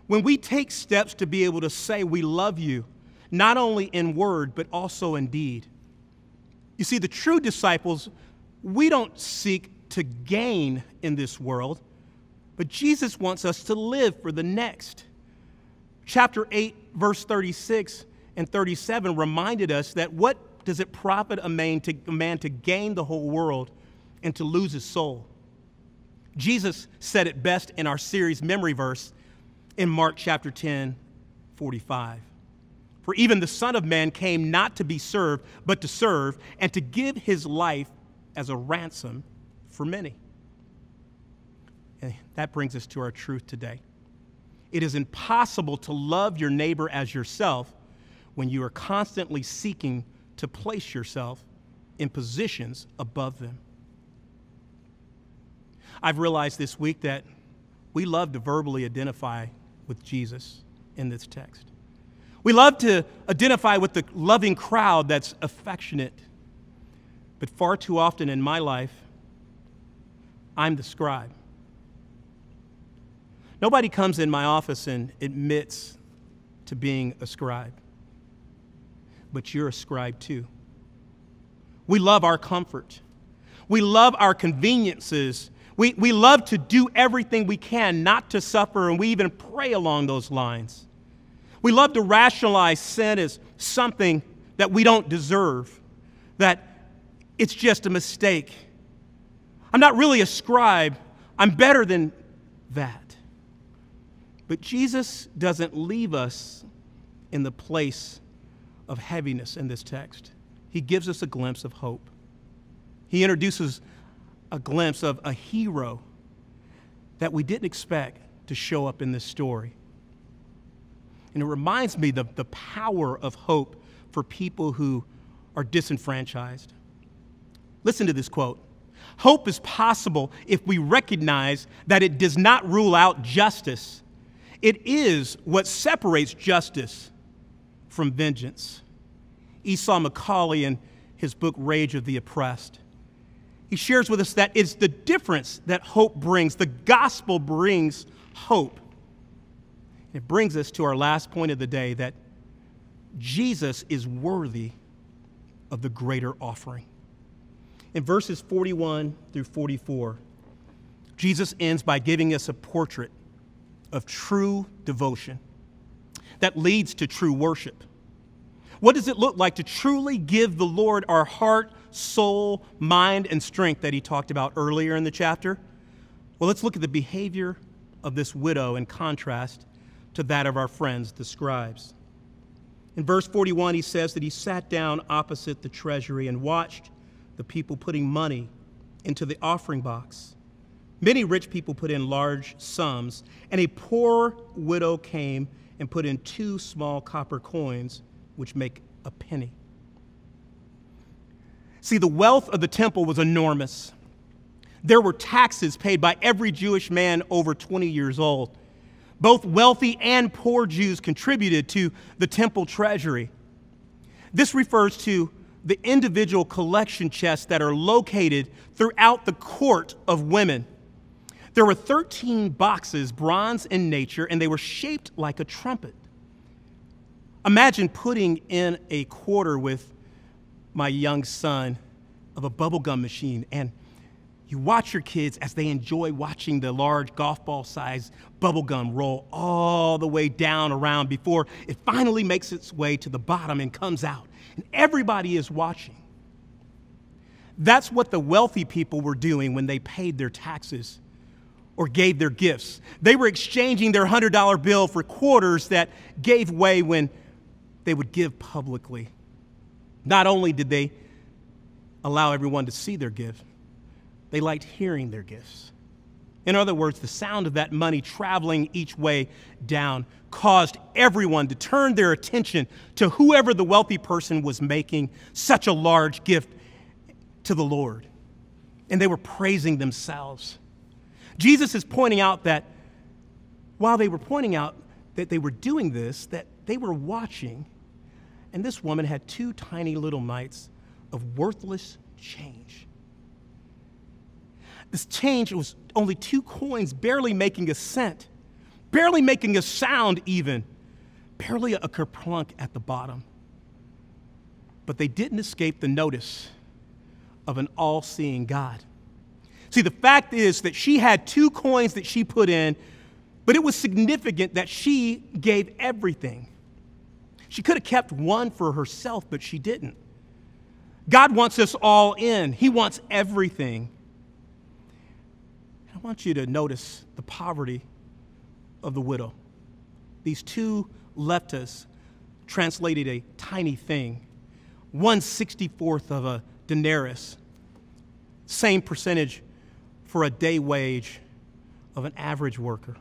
When we take steps to be able to say we love you, not only in word, but also in deed. You see, the true disciples, we don't seek to gain in this world, but Jesus wants us to live for the next. Chapter 8, verse 36 and 37 reminded us that what does it profit a man to gain the whole world and to lose his soul? Jesus said it best in our series memory verse in Mark chapter 10:45. For even the Son of Man came not to be served, but to serve and to give his life as a ransom for many. And that brings us to our truth today. It is impossible to love your neighbor as yourself when you are constantly seeking to place yourself in positions above them. I've realized this week that we love to verbally identify with Jesus in this text. We love to identify with the loving crowd that's affectionate. But far too often in my life, I'm the scribe. Nobody comes in my office and admits to being a scribe. But you're a scribe too. We love our comfort. We love our conveniences. We love to do everything we can not to suffer, and we even pray along those lines. We love to rationalize sin as something that we don't deserve, that it's just a mistake. I'm not really a scribe. I'm better than that. But Jesus doesn't leave us in the place of heaviness in this text. he gives us a glimpse of hope. He introduces a glimpse of a hero that we didn't expect to show up in this story. And it reminds me of the power of hope for people who are disenfranchised. Listen to this quote. Hope is possible if we recognize that it does not rule out justice. It is what separates justice from vengeance. Esau McCaulley, in his book, Rage of the Oppressed, he shares with us that it's the difference that hope brings. The gospel brings hope. It brings us to our last point of the day, that Jesus is worthy of the greater offering. In verses 41 through 44, Jesus ends by giving us a portrait of true devotion that leads to true worship. What does it look like to truly give the Lord our heart, soul, mind, and strength that he talked about earlier in the chapter? Well, let's look at the behavior of this widow in contrast to that of our friends, the scribes. In verse 41, he says that he sat down opposite the treasury and watched the people putting money into the offering box. Many rich people put in large sums, and a poor widow came and put in 2 small copper coins, which make a penny. See, the wealth of the temple was enormous. There were taxes paid by every Jewish man over 20 years old. Both wealthy and poor Jews contributed to the temple treasury. This refers to the individual collection chests that are located throughout the court of women. There were 13 boxes, bronze in nature, and they were shaped like a trumpet. Imagine putting in a quarter with my young son of a bubblegum machine, and you watch your kids as they enjoy watching the large golf ball-sized bubblegum roll all the way down around before it finally makes its way to the bottom and comes out. And everybody is watching. That's what the wealthy people were doing when they paid their taxes or gave their gifts. They were exchanging their $100 bill for quarters that gave way when they would give publicly. Not only did they allow everyone to see their gift, they liked hearing their gifts. In other words, the sound of that money traveling each way down caused everyone to turn their attention to whoever the wealthy person was making such a large gift to the Lord. And they were praising themselves. Jesus is pointing out that while they were pointing out that they were doing this, that they were watching, and this woman had 2 tiny little mites of worthless change. This change was only 2 coins, barely making a cent, barely making a sound even, barely a kerplunk at the bottom. But they didn't escape the notice of an all-seeing God. See, the fact is that she had 2 coins that she put in, but it was significant that she gave everything. She could have kept 1 for herself, but she didn't. God wants us all in. He wants everything. I want you to notice the poverty of the widow. These 2 leptas translated a tiny thing, 1/64 of a denarius, same percentage for a day wage of an average worker.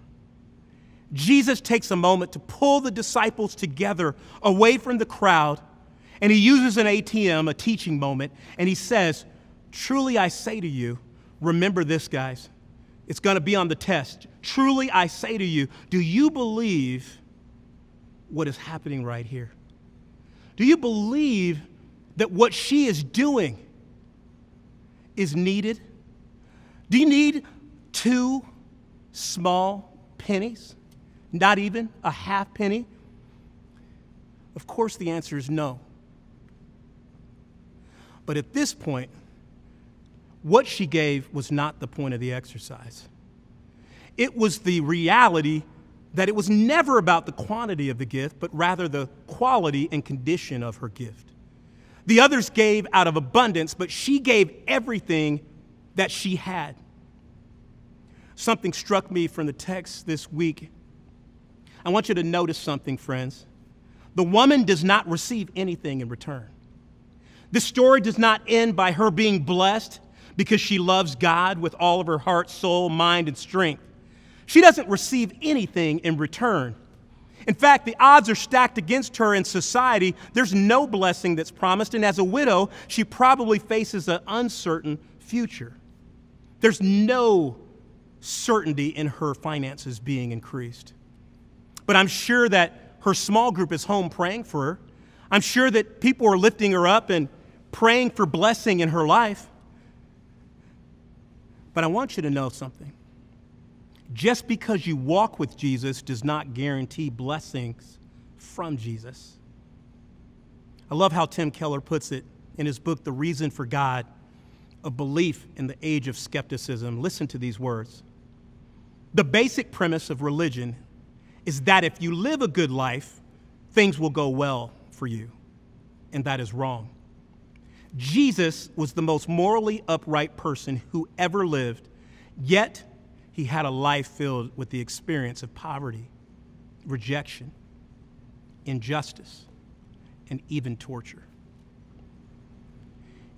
Jesus takes a moment to pull the disciples together away from the crowd, and he uses an ATM, a teaching moment, and he says, "Truly I say to you," remember this, guys, it's going to be on the test. "Truly, I say to you, do you believe what is happening right here? Do you believe that what she is doing is needed? Do you need 2 small pennies? Not even a half penny?" Of course, the answer is no. But at this point, what she gave was not the point of the exercise. It was the reality that it was never about the quantity of the gift, but rather the quality and condition of her gift. The others gave out of abundance, but she gave everything that she had. Something struck me from the text this week. I want you to notice something, friends. The woman does not receive anything in return. This story does not end by her being blessed because she loves God with all of her heart, soul, mind, and strength. She doesn't receive anything in return. In fact, the odds are stacked against her in society. There's no blessing that's promised, and as a widow, she probably faces an uncertain future. There's no certainty in her finances being increased. But I'm sure that her small group is home praying for her. I'm sure that people are lifting her up and praying for blessing in her life. But I want you to know something. Just because you walk with Jesus does not guarantee blessings from Jesus. I love how Tim Keller puts it in his book, The Reason for God, a belief in the age of skepticism. Listen to these words. The basic premise of religion is that if you live a good life, things will go well for you, and that is wrong. Jesus was the most morally upright person who ever lived, yet he had a life filled with the experience of poverty, rejection, injustice, and even torture.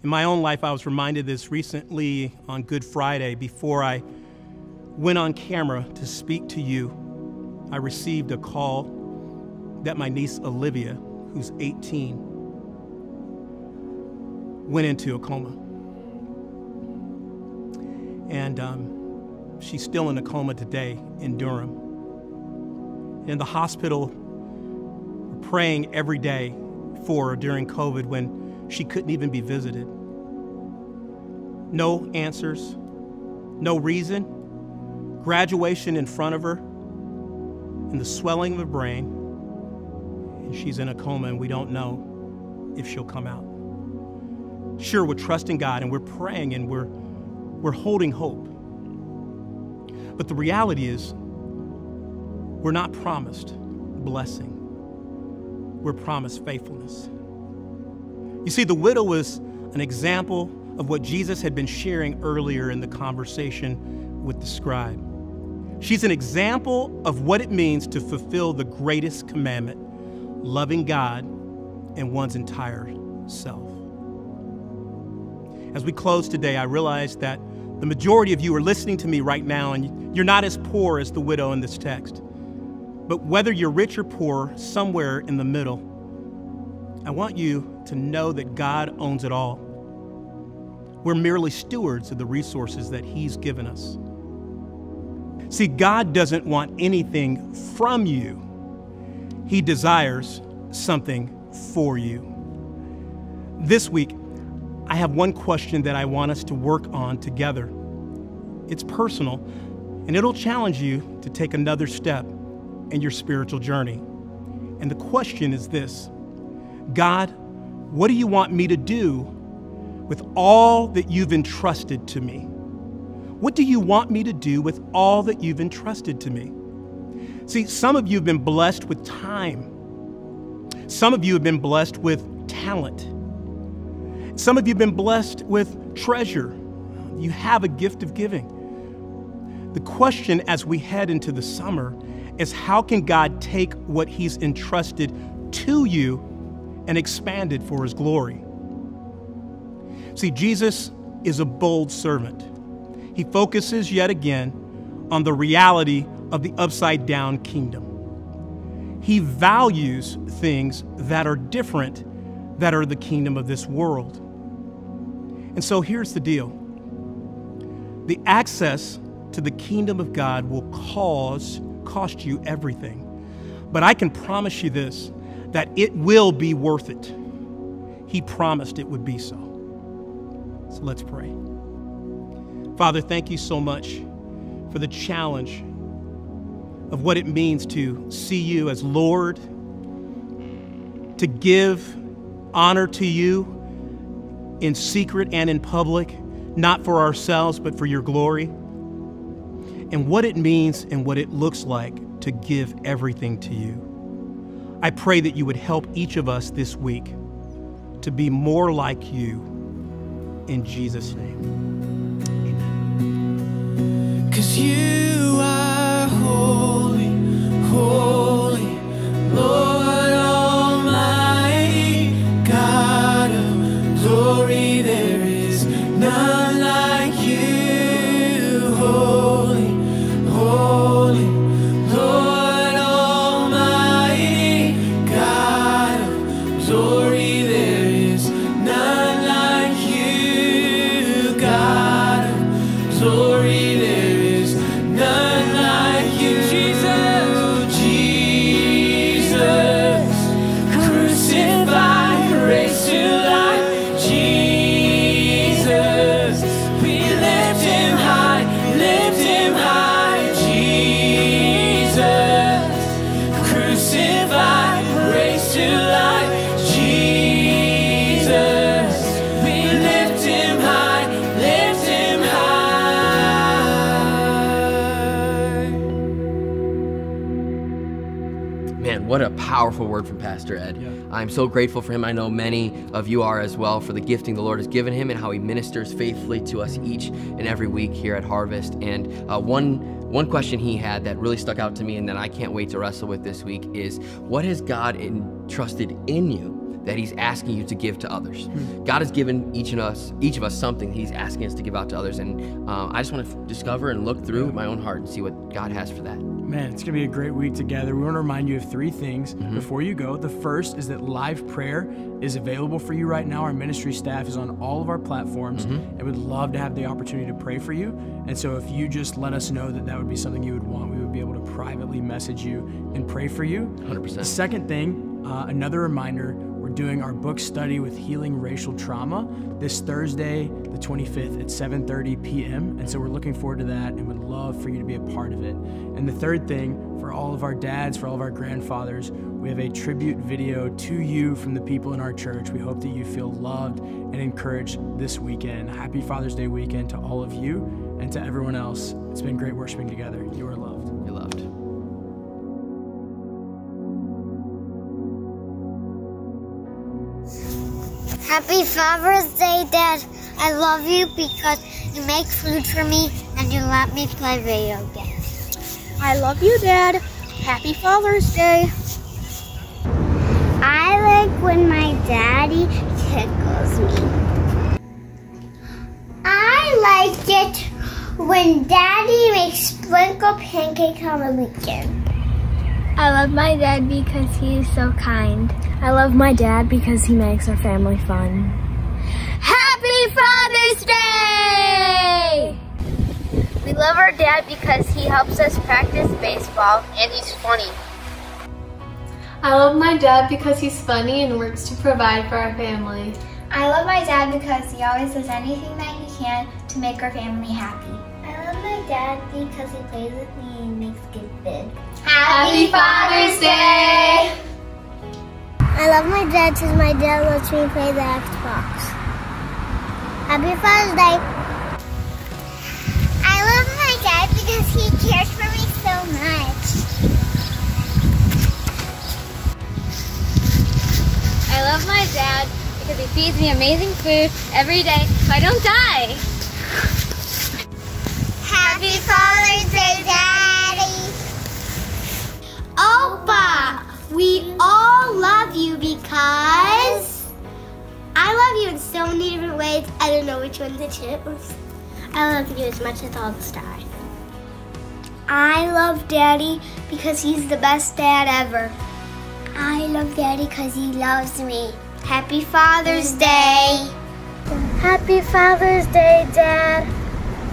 In my own life, I was reminded of this recently on Good Friday. Before I went on camera to speak to you, I received a call that my niece Olivia, who's 18, went into a coma. And she's still in a coma today in Durham. In the hospital, we're praying every day for her during COVID when she couldn't even be visited. No answers, no reason, graduation in front of her, and the swelling of her brain, and she's in a coma and we don't know if she'll come out. Sure, we're trusting God and we're praying and we're holding hope. But the reality is, we're not promised blessing. We're promised faithfulness. You see, the widow was an example of what Jesus had been sharing earlier in the conversation with the scribe. She's an example of what it means to fulfill the greatest commandment, loving God and one's entire self. As we close today, I realize that the majority of you are listening to me right now, and you're not as poor as the widow in this text. But whether you're rich or poor, somewhere in the middle, I want you to know that God owns it all. We're merely stewards of the resources that He's given us. See, God doesn't want anything from you. He desires something for you. This week, I have one question that I want us to work on together. It's personal, and it'll challenge you to take another step in your spiritual journey. And the question is this: God, what do you want me to do with all that you've entrusted to me? What do you want me to do with all that you've entrusted to me? See, some of you have been blessed with time. Some of you have been blessed with talent. Some of you have been blessed with treasure. You have a gift of giving. The question as we head into the summer is, how can God take what He's entrusted to you and expand it for His glory? See, Jesus is a bold servant. He focuses yet again on the reality of the upside-down kingdom. He values things that are different, that are the kingdom of this world. And so here's the deal. The access to the kingdom of God will cost you everything. But I can promise you this, that it will be worth it. He promised it would be so. So let's pray. Father, thank you so much for the challenge of what it means to see you as Lord, to give honor to you in secret and in public, not for ourselves, but for your glory, and what it means and what it looks like to give everything to you. I pray that you would help each of us this week to be more like you, in Jesus' name, amen. 'Cause you are holy, holy, Lord. God of Man, what a powerful word from Pastor Ed. Yeah. I'm so grateful for him. I know many of you are as well, for the gifting the Lord has given him and how he ministers faithfully to us each and every week here at Harvest. And one question he had that really stuck out to me and that I can't wait to wrestle with this week is, what has God entrusted in you that he's asking you to give to others? God has given each of us something he's asking us to give out to others, and I just want to discover and look through my own heart and see what God has for that. Man, it's gonna be a great week together. We want to remind you of three things before you go. The first is that live prayer is available for you right now. Our ministry staff is on all of our platforms and would love to have the opportunity to pray for you. And so if you just let us know that that would be something you would want, we would be able to privately message you and pray for you. 100%. The second thing, another reminder, doing our book study with Healing Racial Trauma this Thursday, the 25th at 7:30 p.m. And so we're looking forward to that and would love for you to be a part of it. And the third thing, for all of our dads, for all of our grandfathers, we have a tribute video to you from the people in our church. We hope that you feel loved and encouraged this weekend. Happy Father's Day weekend to all of you and to everyone else. It's been great worshiping together. You are loved. You're loved. Happy Father's Day, Dad. I love you because you make food for me and you let me play video games. I love you, Dad. Happy Father's Day. I like when my daddy tickles me. I like it when Daddy makes sprinkle pancakes on the weekend. I love my dad because he is so kind. I love my dad because he makes our family fun. Happy Father's Day! We love our dad because he helps us practice baseball and he's funny. I love my dad because he's funny and works to provide for our family. I love my dad because he always does anything that he can to make our family happy. I love my dad because he plays with me and makes good bed. Happy Father's Day! I love my dad because my dad lets me play the Xbox. Happy Father's Day! I love my dad because he cares for me so much. I love my dad because he feeds me amazing food every day so I don't die. Happy Father's Day, Daddy! Opa, we all love you because I love you in so many different ways. I don't know which one to choose. I love you as much as all the stars. I love Daddy because he's the best dad ever. I love Daddy because he loves me. Happy Father's Day! Happy Father's Day, Dad!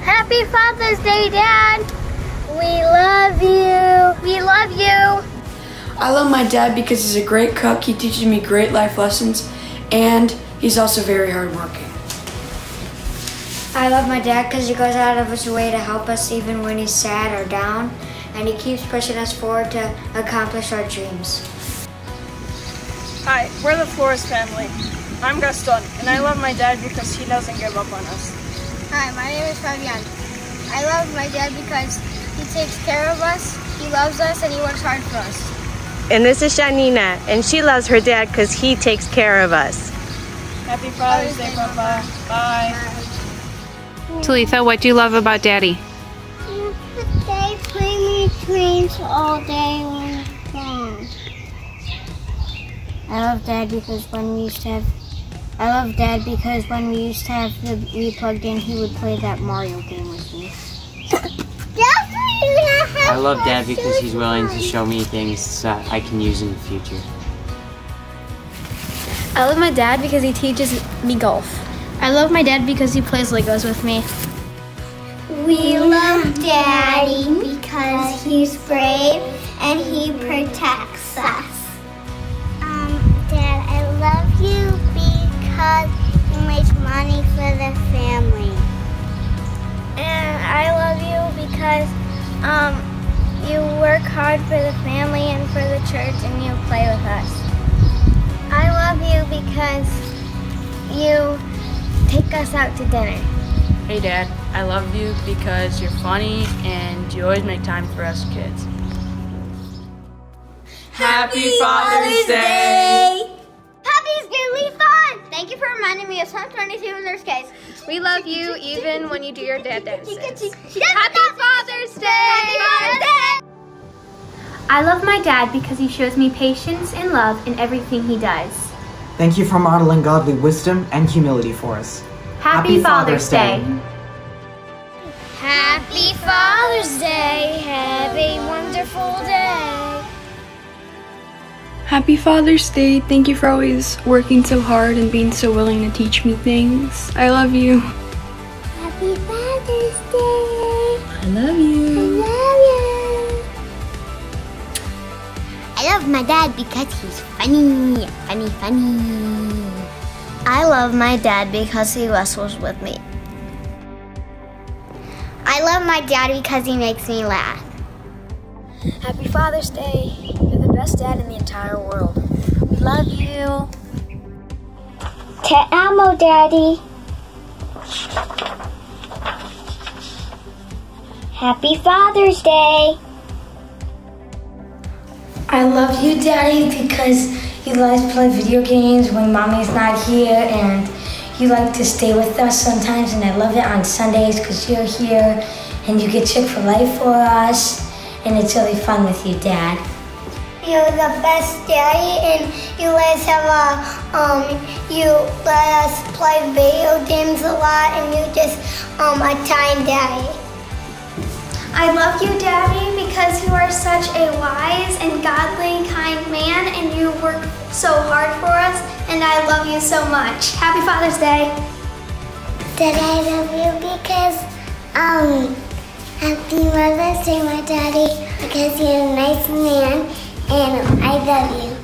Happy Father's Day, Dad! We love you! We love you! I love my dad because he's a great cook, he teaches me great life lessons, and he's also very hardworking. I love my dad because he goes out of his way to help us even when he's sad or down, and he keeps pushing us forward to accomplish our dreams. Hi, we're the Flores family. I'm Gaston, and I love my dad because he doesn't give up on us. Hi, my name is Fabian. I love my dad because he takes care of us, he loves us, and he works hard for us. And this is Shanina, and she loves her dad because he takes care of us. Happy Father's Day, Papa. Bye. Talitha, what do you love about Daddy? They play me dreams all day long. I love Dad because when we used to have the Wii plugged in, he would play that Mario game with me. I love Dad because he's willing to show me things that I can use in the future. I love my dad because he teaches me golf. I love my dad because he plays Legos with me. We love Daddy because he's brave and he protects us. Dad, I love you because you make money for the family. And I love you because you work hard for the family and for the church and you play with us. I love you because you take us out to dinner. Hey Dad, I love you because you're funny and you always make time for us kids. Happy Father's Day! Happy Dearly Fun! Thank you for reminding me of Psalm 22 and their case. We love you even when you do your dad dances. Happy Father's Day! Happy Father's Day! I love my dad because he shows me patience and love in everything he does. Thank you for modeling godly wisdom and humility for us. Happy Father's Day! Happy Father's Day! Have a wonderful day! Happy Father's Day! Thank you for always working so hard and being so willing to teach me things. I love you. Happy Father's Day! I love you. I love you. I love my dad because he's funny, funny, funny. I love my dad because he wrestles with me. I love my dad because he makes me laugh. Happy Father's Day. You're the best dad in the entire world. We love you. Te amo, Daddy. Happy Father's Day. I love you, Daddy, because you like to play video games when Mommy's not here, and you like to stay with us sometimes, and I love it on Sundays because you're here, and you get Chick-fil-A for us, and it's really fun with you, Dad. You're the best, Daddy, and you let us have a, you let us play video games a lot, and you just, a time, Daddy. I love you, Daddy, because you are such a wise and godly, kind man, and you work so hard for us, and I love you so much. Happy Father's Day. Dad, I love you because, happy Mother's Day, my Daddy, because you're a nice man, and I love you.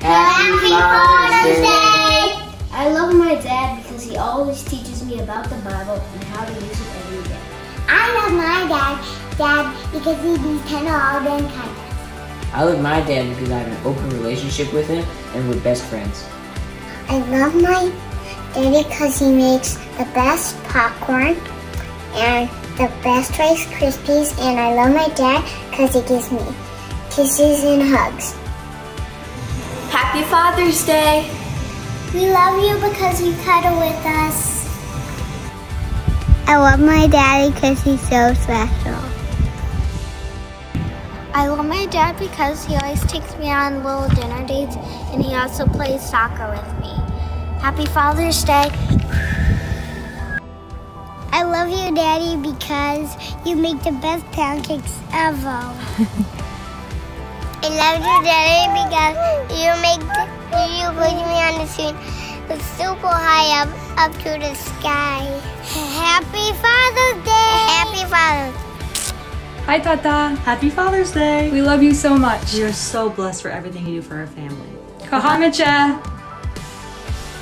Happy Father's Day. I love my dad because he always teaches me about the Bible and how to use it every day. I love my dad, because he does all kindness. I love my dad because I have an open relationship with him and we're best friends. I love my dad because he makes the best popcorn and the best Rice Krispies, and I love my dad because he gives me kisses and hugs. Happy Father's Day! We love you because you cuddle with us. I love my daddy because he's so special. I love my dad because he always takes me on little dinner dates, and he also plays soccer with me. Happy Father's Day. I love you, Daddy, because you make the best pancakes ever. I love you, Daddy, because you put me on the screen super high up to the sky. Happy Father's Day! Happy Father's Day! Hi, Tata! Happy Father's Day! We love you so much. You're so blessed for everything you do for our family. Kahamacha!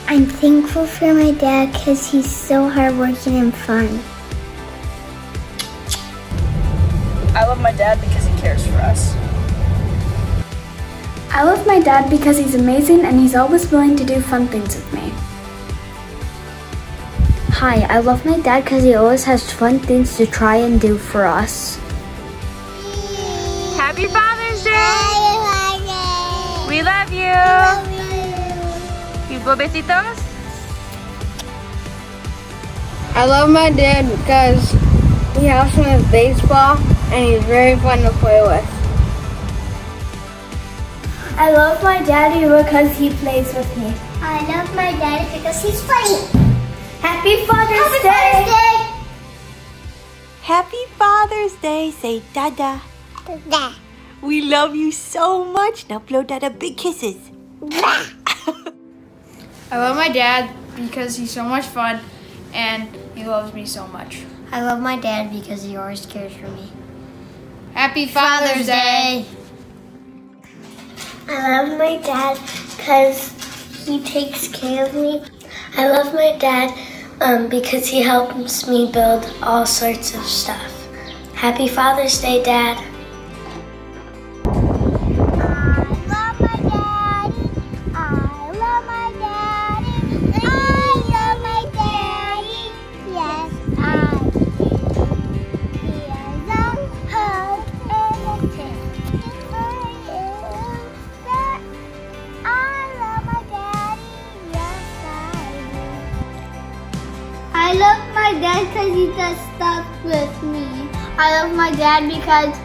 I'm thankful for my dad because he's so hardworking and fun. I love my dad because he cares for us. I love my dad because he's amazing and he's always willing to do fun things with me. Hi, I love my dad because he always has fun things to try and do for us. Happy Father's Day! Happy Father's Day. We love you! We love you! People besitos? I love my dad because he helps me with baseball and he's very fun to play with. I love my daddy because he plays with me. I love my daddy because he's funny. Happy Father's Day! Happy Father's Day. Say dada. Dada. We love you so much. Now blow dada big kisses. I love my dad because he's so much fun and he loves me so much. I love my dad because he always cares for me. Happy Father's Day! I love my dad because he takes care of me. I love my dad because he helps me build all sorts of stuff. Happy Father's Day, Dad. dad because he does stuff with me. I love my dad because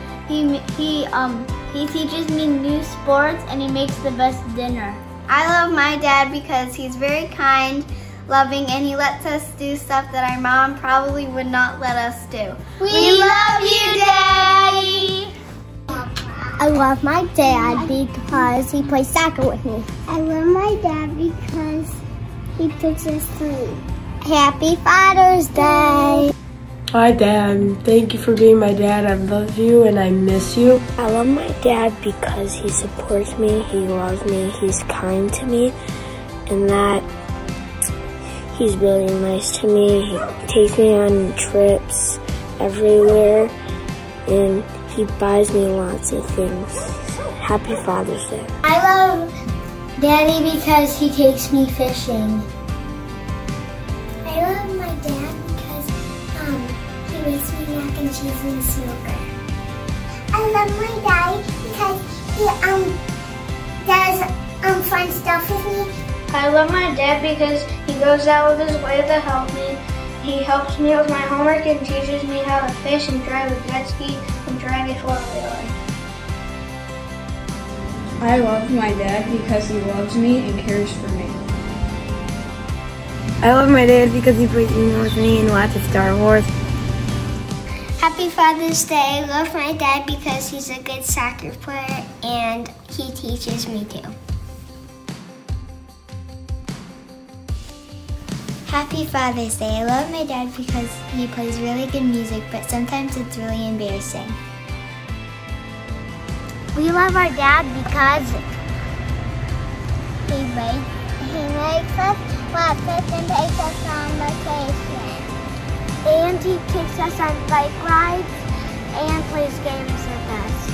he teaches me new sports and he makes the best dinner. I love my dad because he's very kind, loving, and he lets us do stuff that our mom probably would not let us do. We love you, Daddy! I love my dad because he plays soccer with me. I love my dad because he puts us through. Happy Father's Day! Hi, Dad. Thank you for being my dad. I love you and I miss you. I love my dad because he supports me, he loves me, he's kind to me, and that he's really nice to me. He takes me on trips everywhere, and he buys me lots of things. Happy Father's Day. I love Daddy because he takes me fishing. I love my dad because he makes me mac and cheese and snooker. I love my dad because he does fun stuff with me. I love my dad because he goes out of his way to help me. He helps me with my homework and teaches me how to fish and drive a jet ski and drive a four-wheeler. I love my dad because he loves me and cares for me. I love my dad because he plays games with me and watches Star Wars. Happy Father's Day. I love my dad because he's a good soccer player and he teaches me too. Happy Father's Day. I love my dad because he plays really good music, but sometimes it's really embarrassing. We love our dad because he makes us breakfast and takes us on vacation. And he takes us on bike rides and plays games with us.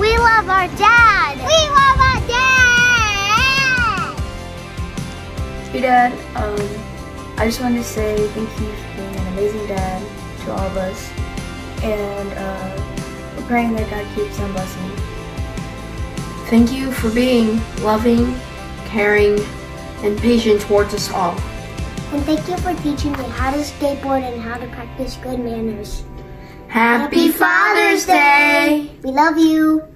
We love our dad! We love our dad! Hey Dad, I just wanted to say thank you for being an amazing dad to all of us, and we're praying that God keeps on blessing you. Thank you for being loving, caring, and patient towards us all. And thank you for teaching me how to skateboard and how to practice good manners. Happy Father's Day! We love you!